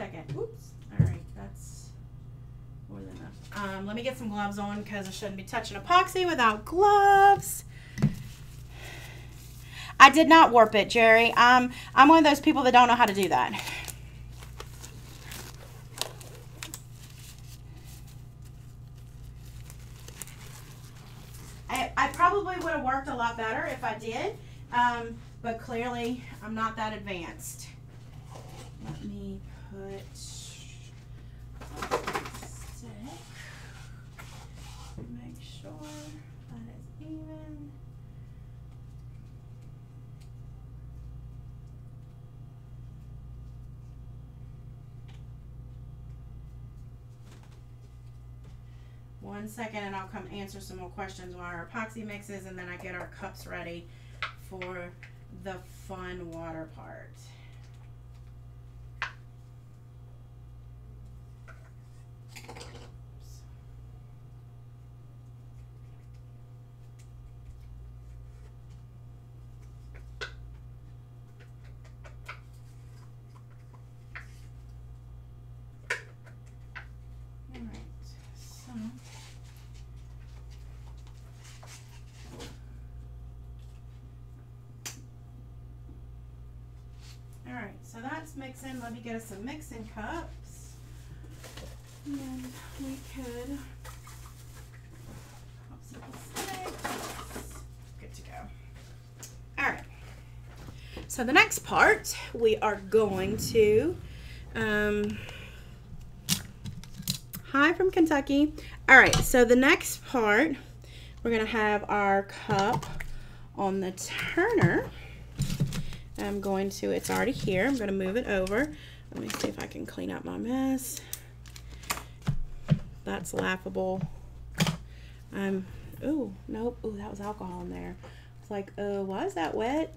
Perfect. Oops. All right, that's more than enough. Let me get some gloves on because I shouldn't be touching epoxy without gloves. I did not warp it, Jerry. I'm one of those people that don't know how to do that. I probably would have worked a lot better if I did, but clearly I'm not that advanced. Let me put stick. Make sure that it's even. One second, and I'll come answer some more questions while our epoxy mixes, and then I get our cups ready for the fun water part. So that's mixing. Let me get us some mixing cups, and then we could pop some sticks. Good to go. All right. So the next part, we are going to. Hi from Kentucky. All right. So the next part, we're gonna have our cup on the turner. I'm going to, it's already here. I'm going to move it over. Let me see if I can clean up my mess. That's laughable. Oh, nope. Oh, that was alcohol in there. It's like, oh, why is that wet?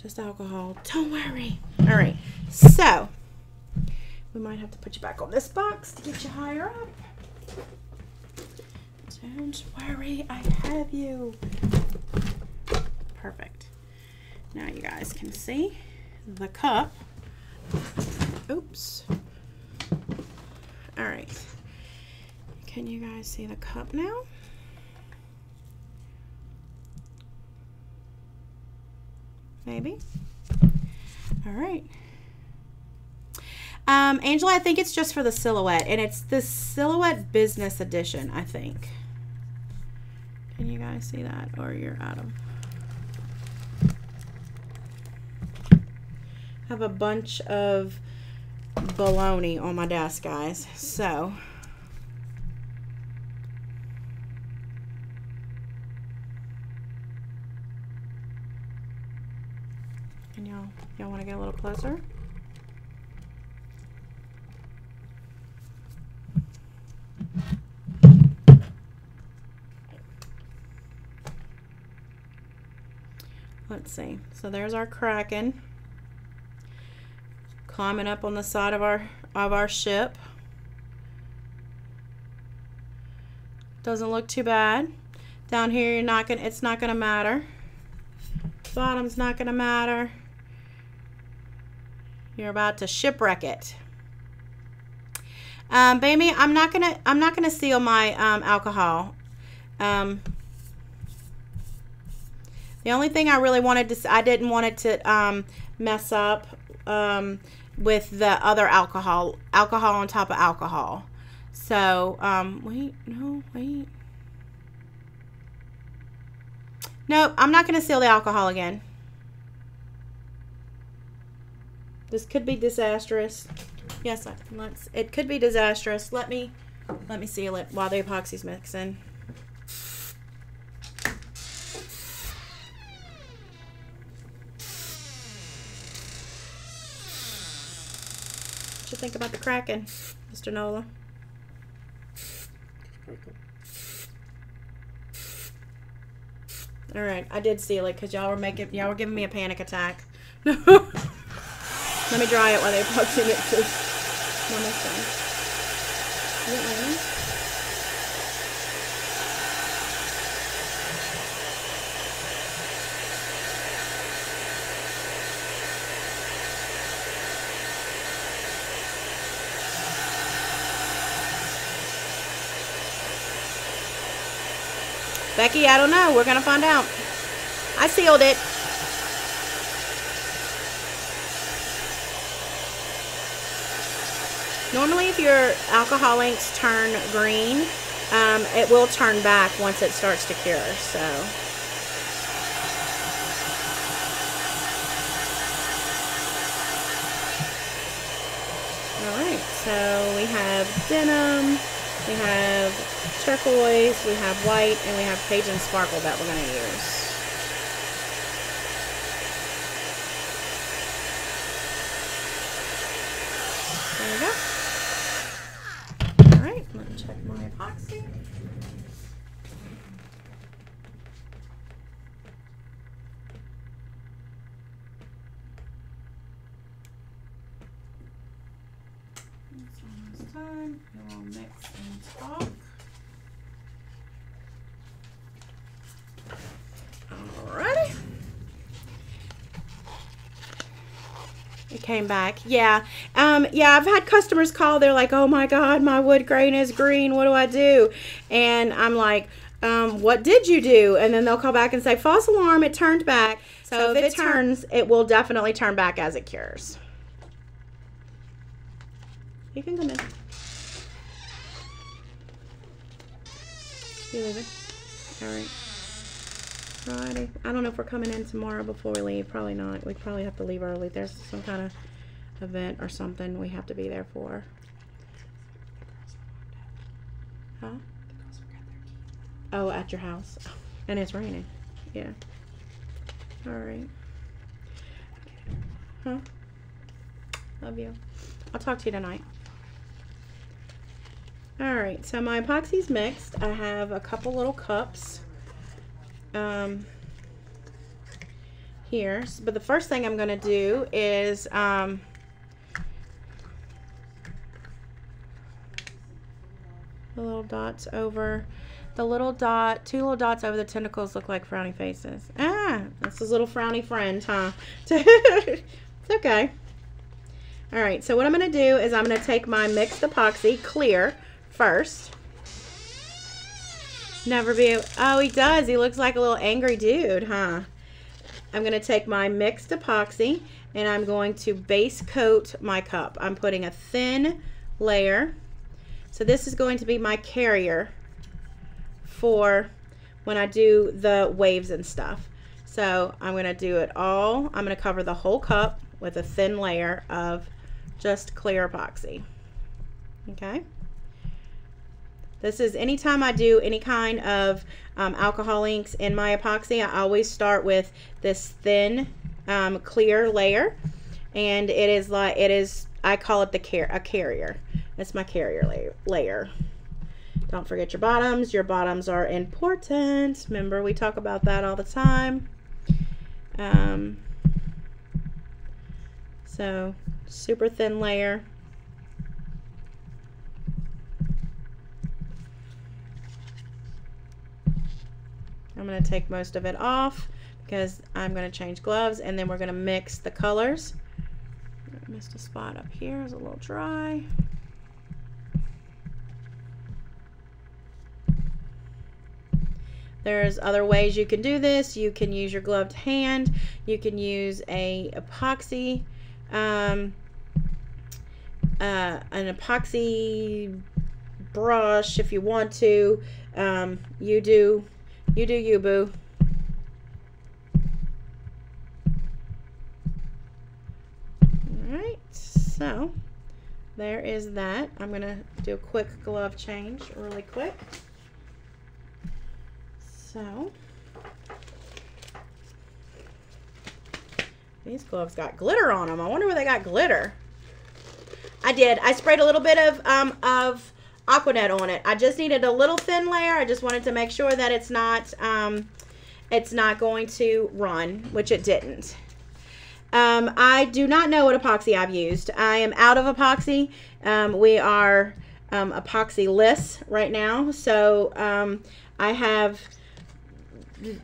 Just alcohol. Don't worry. All right. So, we might have to put you back on this box to get you higher up. Don't worry. I have you. Perfect. Now you guys can see the cup. Oops. All right. Can you guys see the cup now? Maybe. All right. Angela, I think it's just for the Silhouette, and it's the Silhouette Business Edition, I think. Can you guys see that, or you're out of? Have a bunch of baloney on my desk, guys. So and y'all want to get a little closer? Let's see. So there's our Kraken. Climbing up on the side of our ship. Doesn't look too bad. Down here you're not gonna, it's not gonna matter. Bottom's not gonna matter. You're about to shipwreck it. Baby, I'm not gonna seal my alcohol. The only thing I really wanted to, I didn't want it to mess up with the other alcohol on top of alcohol. So nope, I'm not going to seal the alcohol again. This could be disastrous. Yes, it could be disastrous. Let me seal it while the epoxy's mixing. What you think about the Kraken, Mr. Nola? All right, I did seal it because y'all were giving me a panic attack. Let me dry it while the epoxy mixes. One more time. Is it raining? Becky, I don't know. We're going to find out. I sealed it. Normally, if your alcohol inks turn green, it will turn back once it starts to cure. So, all right. So we have denim, we have turquoise, we have white, and we have Cajun Sparkle that we're going to use. Came back. Yeah. Yeah, I've had customers call. They're like, oh my God, my wood grain is green. What do I do? And I'm like, what did you do? And then they'll call back and say, false alarm, it turned back. So if it turns, it will definitely turn back as it cures. You can come in. You leaving? All right. Friday. I don't know if we're coming in tomorrow before we leave. Probably not. We probably have to leave early. There's some kind of event or something we have to be there for. Huh? Oh, at your house. And it's raining. Yeah. All right. Huh? Love you. I'll talk to you tonight. All right. So my epoxy's mixed. I have a couple little cups here, but the first thing I'm going to do is the little dots over the little dot, two little dots over the tentacles look like frowny faces. Ah, that's his little frowny friend, huh? It's okay. All right, so what I'm going to do is I'm going to take my mixed epoxy clear first. Never be. Oh, he does. He looks like a little angry dude, huh? I'm going to take my mixed epoxy and I'm going to base coat my cup. I'm putting a thin layer. So this is going to be my carrier for when I do the waves and stuff. So I'm going to do it all. I'm going to cover the whole cup with a thin layer of just clear epoxy. Okay. This is anytime I do any kind of alcohol inks in my epoxy, I always start with this thin clear layer, and it is like, I call it the carrier. That's my carrier layer. Don't forget your bottoms. Your bottoms are important. Remember, we talk about that all the time. So super thin layer. I'm going to take most of it off because I'm going to change gloves, and then we're going to mix the colors. I missed a spot up here. It's a little dry. There's other ways you can do this. You can use your gloved hand. You can use a epoxy an epoxy brush if you want to. You do you, boo. Alright, so there is that. I'm gonna do a quick glove change really quick. So these gloves got glitter on them. I wonder where they got glitter. I did. I sprayed a little bit of Aquanet on it. I just needed a little thin layer. I just wanted to make sure that it's not going to run, which it didn't. I do not know what epoxy I've used. I am out of epoxy. We are epoxy-less right now, so I have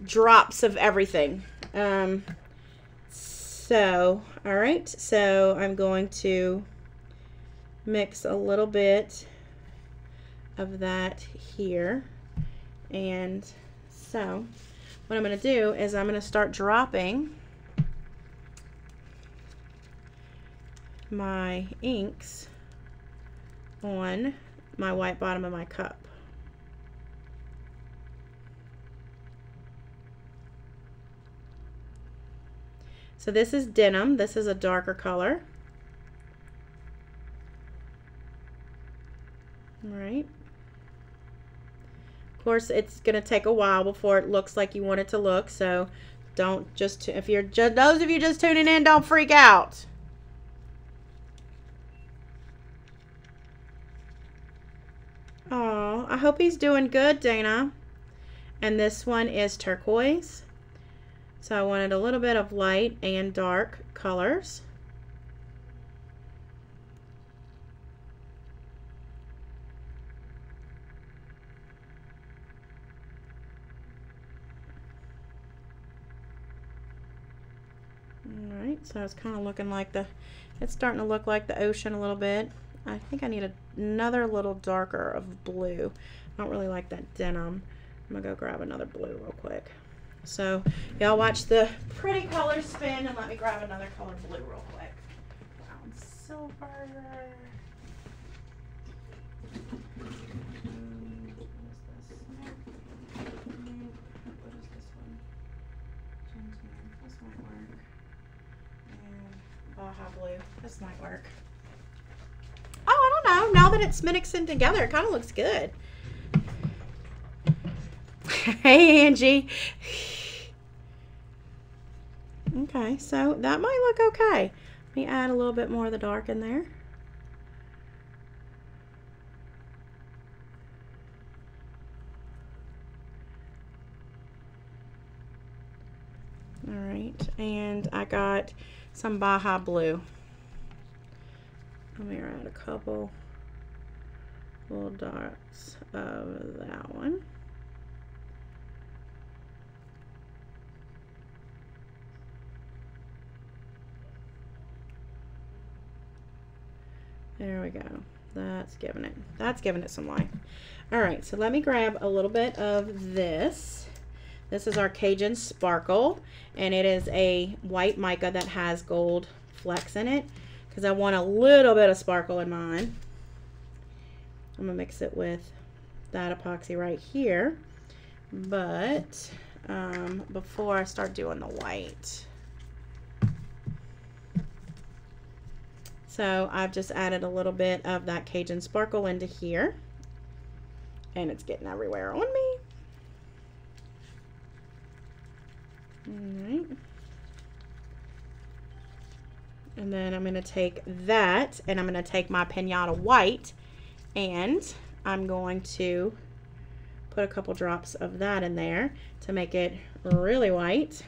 drops of everything. So, all right, so I'm going to mix a little bit of that here. And so what I'm going to do is I'm going to start dropping my inks on my white bottom of my cup. So this is denim. This is a darker color. All right. Of course, it's going to take a while before it looks like you want it to look. So don't just, if you're just, those of you just tuning in, don't freak out. Oh, I hope he's doing good, Dana. And this one is turquoise. So I wanted a little bit of light and dark colors. All right, so it's kind of looking like the, it's starting to look like the ocean a little bit. I think I need another little darker of blue. I don't really like that denim. I'm gonna go grab another blue real quick. So y'all watch the pretty color spin and let me grab another color blue real quick. Brown silver. What is this? What is this one? Gentian. This might work. And Baja blue. This might work. Oh, I don't know. Now that it's mixing together, it kind of looks good. Hey, Angie. Okay, so that might look okay. Let me add a little bit more of the dark in there. All right, and I got some Baja Blue. Let me add a couple little dots of that one. There we go. That's giving it some life. All right, so let me grab a little bit of this. This is our Cajun Sparkle, and it is a white mica that has gold flecks in it because I want a little bit of sparkle in mine. I'm gonna mix it with that epoxy right here, but before I start doing the white. So I've just added a little bit of that Cajun Sparkle into here, and it's getting everywhere on me. All right. And then I'm gonna take that, and I'm gonna take my Pinata White, and I'm going to put a couple drops of that in there to make it really white.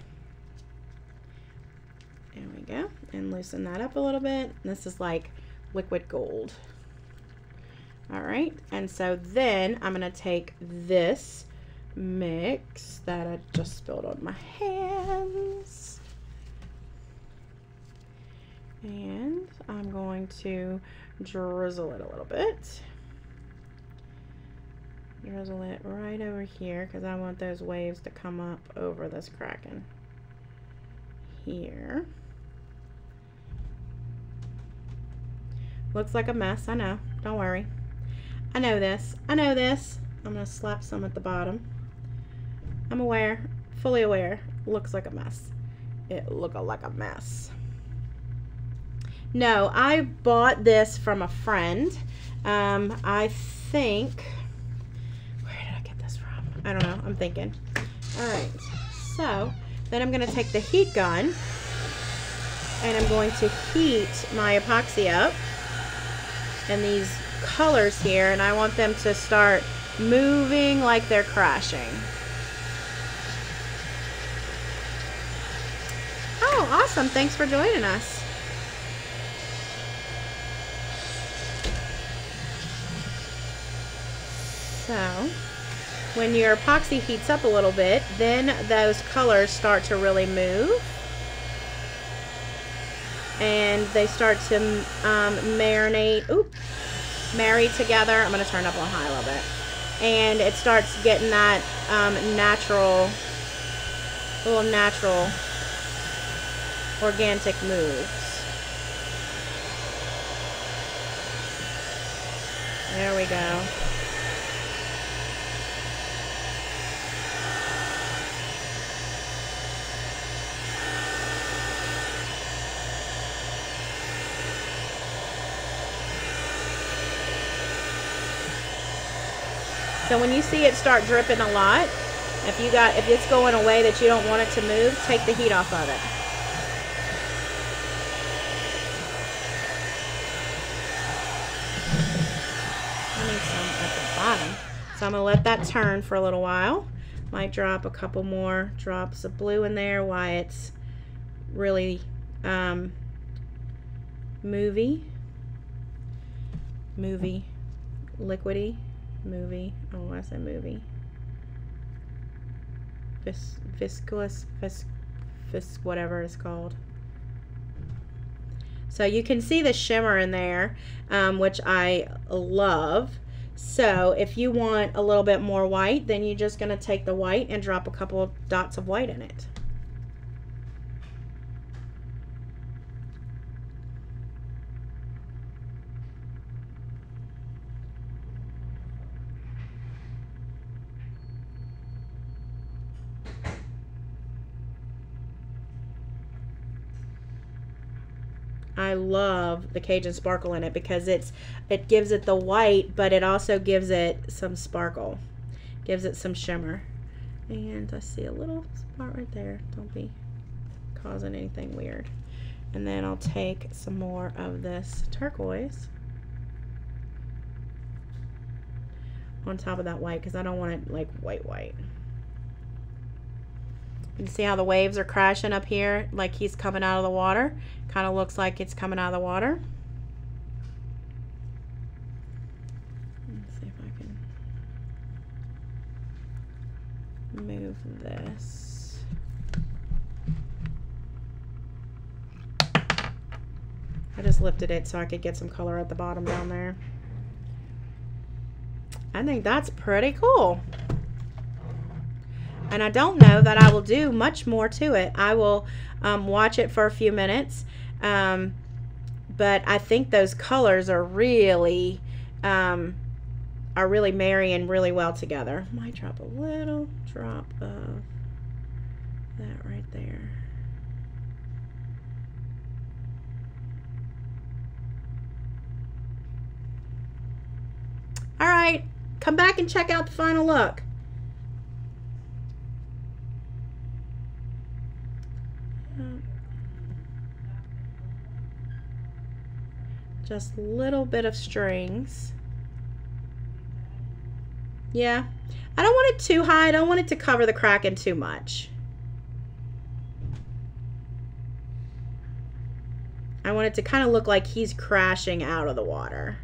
There we go, and loosen that up a little bit. This is like liquid gold. All right, and so then I'm gonna take this mix that I just spilled on my hands, and I'm going to drizzle it a little bit. Drizzle it right over here because I want those waves to come up over this Kraken here. Looks like a mess, I know. Don't worry. I know this. I know this. I'm going to slap some at the bottom. I'm aware. Fully aware. Looks like a mess. It looked like a mess. No, I bought this from a friend. I think... Where did I get this from? I don't know. I'm thinking. All right. So, then I'm going to take the heat gun and I'm going to heat my epoxy up and these colors here, and I want them to start moving like they're crashing. Oh, awesome. Thanks for joining us. So, when your epoxy heats up a little bit, then those colors start to really move. And they start to marinate, marry together. I'm going to turn up on high a little bit. And it starts getting that little natural organic moves. There we go. So when you see it start dripping a lot, if it's going a way that you don't want it to move, take the heat off of it. I need some at the bottom. So I'm gonna let that turn for a little while. Might drop a couple more drops of blue in there while it's really liquidy. I don't want to say movie. Viscous, whatever it's called. So you can see the shimmer in there, which I love. So if you want a little bit more white, then you're just going to take the white and drop a couple of dots of white in it. I love the Cajun Sparkle in it because it gives it the white, but it also gives it some sparkle, gives it some shimmer. And I see a little spot right there. Don't be causing anything weird. And then I'll take some more of this turquoise on top of that white because I don't want it like white. You can see how the waves are crashing up here, like he's coming out of the water. Kind of looks like it's coming out of the water. Let's see if I can move this. I just lifted it so I could get some color at the bottom down there. I think that's pretty cool. And I don't know that I will do much more to it. I will watch it for a few minutes. But I think those colors are really marrying really well together. Might drop a little drop of that right there. All right, come back and check out the final look. Just a little bit of strings. Yeah, I don't want it too high. I don't want it to cover the Kraken too much. I want it to kind of look like he's crashing out of the water.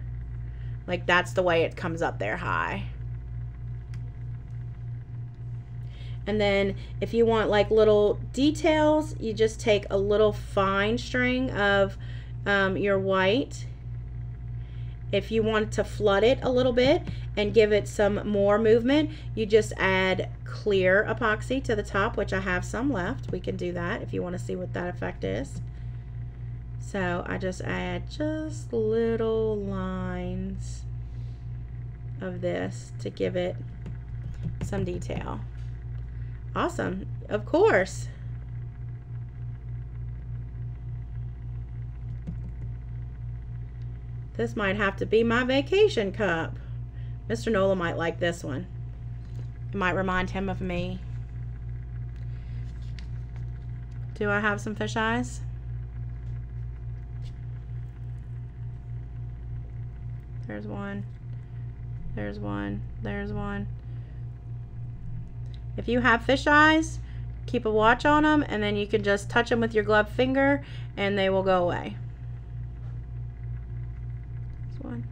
Like that's the way it comes up there high. And then if you want like little details, you just take a little fine string of your white. If you want to flood it a little bit and give it some more movement, you just add clear epoxy to the top, which I have some left. We can do that if you want to see what that effect is. So I just add just little lines of this to give it some detail. Awesome, of course. This might have to be my vacation cup. Mr. Nola might like this one. It might remind him of me. Do I have some fish eyes? There's one. There's one. There's one. If you have fish eyes, keep a watch on them, and then you can just touch them with your gloved finger and they will go away. There's one.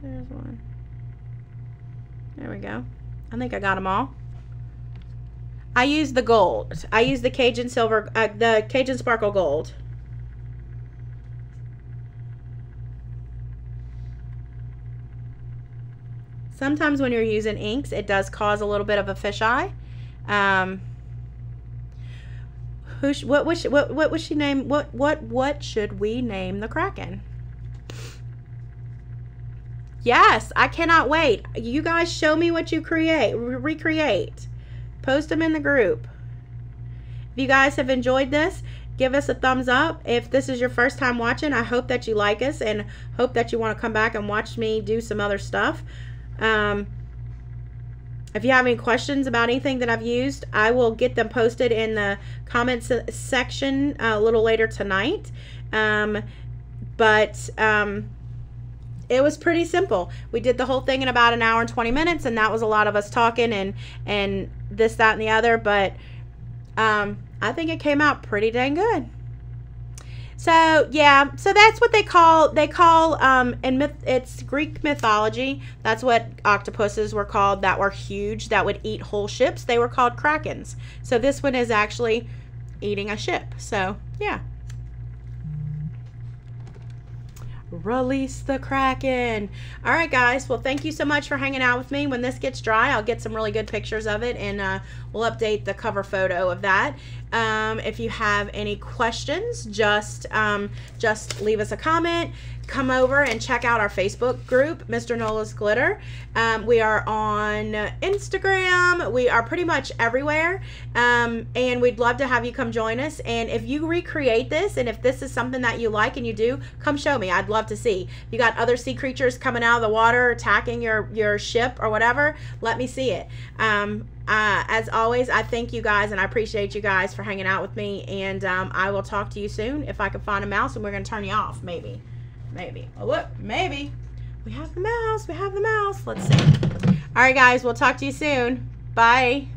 There's one. There we go. I think I got them all. I use the gold. I use the Cajun silver, the Cajun Sparkle gold. Sometimes when you're using inks, it does cause a little bit of a fisheye. What should we name the Kraken? Yes, I cannot wait. You guys show me what you recreate. Post them in the group. If you guys have enjoyed this, give us a thumbs up. If this is your first time watching, I hope that you like us and hope that you want to come back and watch me do some other stuff. If you have any questions about anything that I've used, I will get them posted in the comments section a little later tonight. It was pretty simple. We did the whole thing in about an hour and 20 minutes, and that was a lot of us talking and this, that, and the other, but I think it came out pretty dang good. So yeah, so that's what it's Greek mythology. That's what octopuses were called that were huge, that would eat whole ships. They were called krakens. So this one is actually eating a ship. So yeah. Release the Kraken. All right, guys. Well, thank you so much for hanging out with me. When this gets dry, I'll get some really good pictures of it, and we'll update the cover photo of that. If you have any questions, just leave us a comment. Come over and check out our Facebook group, Mr. Nola's Glitter. We are on Instagram. We are pretty much everywhere. And we'd love to have you come join us. And if you recreate this, and if this is something that you like and you do, come show me. I'd love to see. If you got other sea creatures coming out of the water, attacking your ship or whatever, let me see it. As always, I thank you guys and I appreciate you guys for hanging out with me. And I will talk to you soon. If I can find a mouse, and we're going to turn you off, maybe. Maybe. Oh, look. Maybe. We have the mouse. We have the mouse. Let's see. All right, guys. We'll talk to you soon. Bye.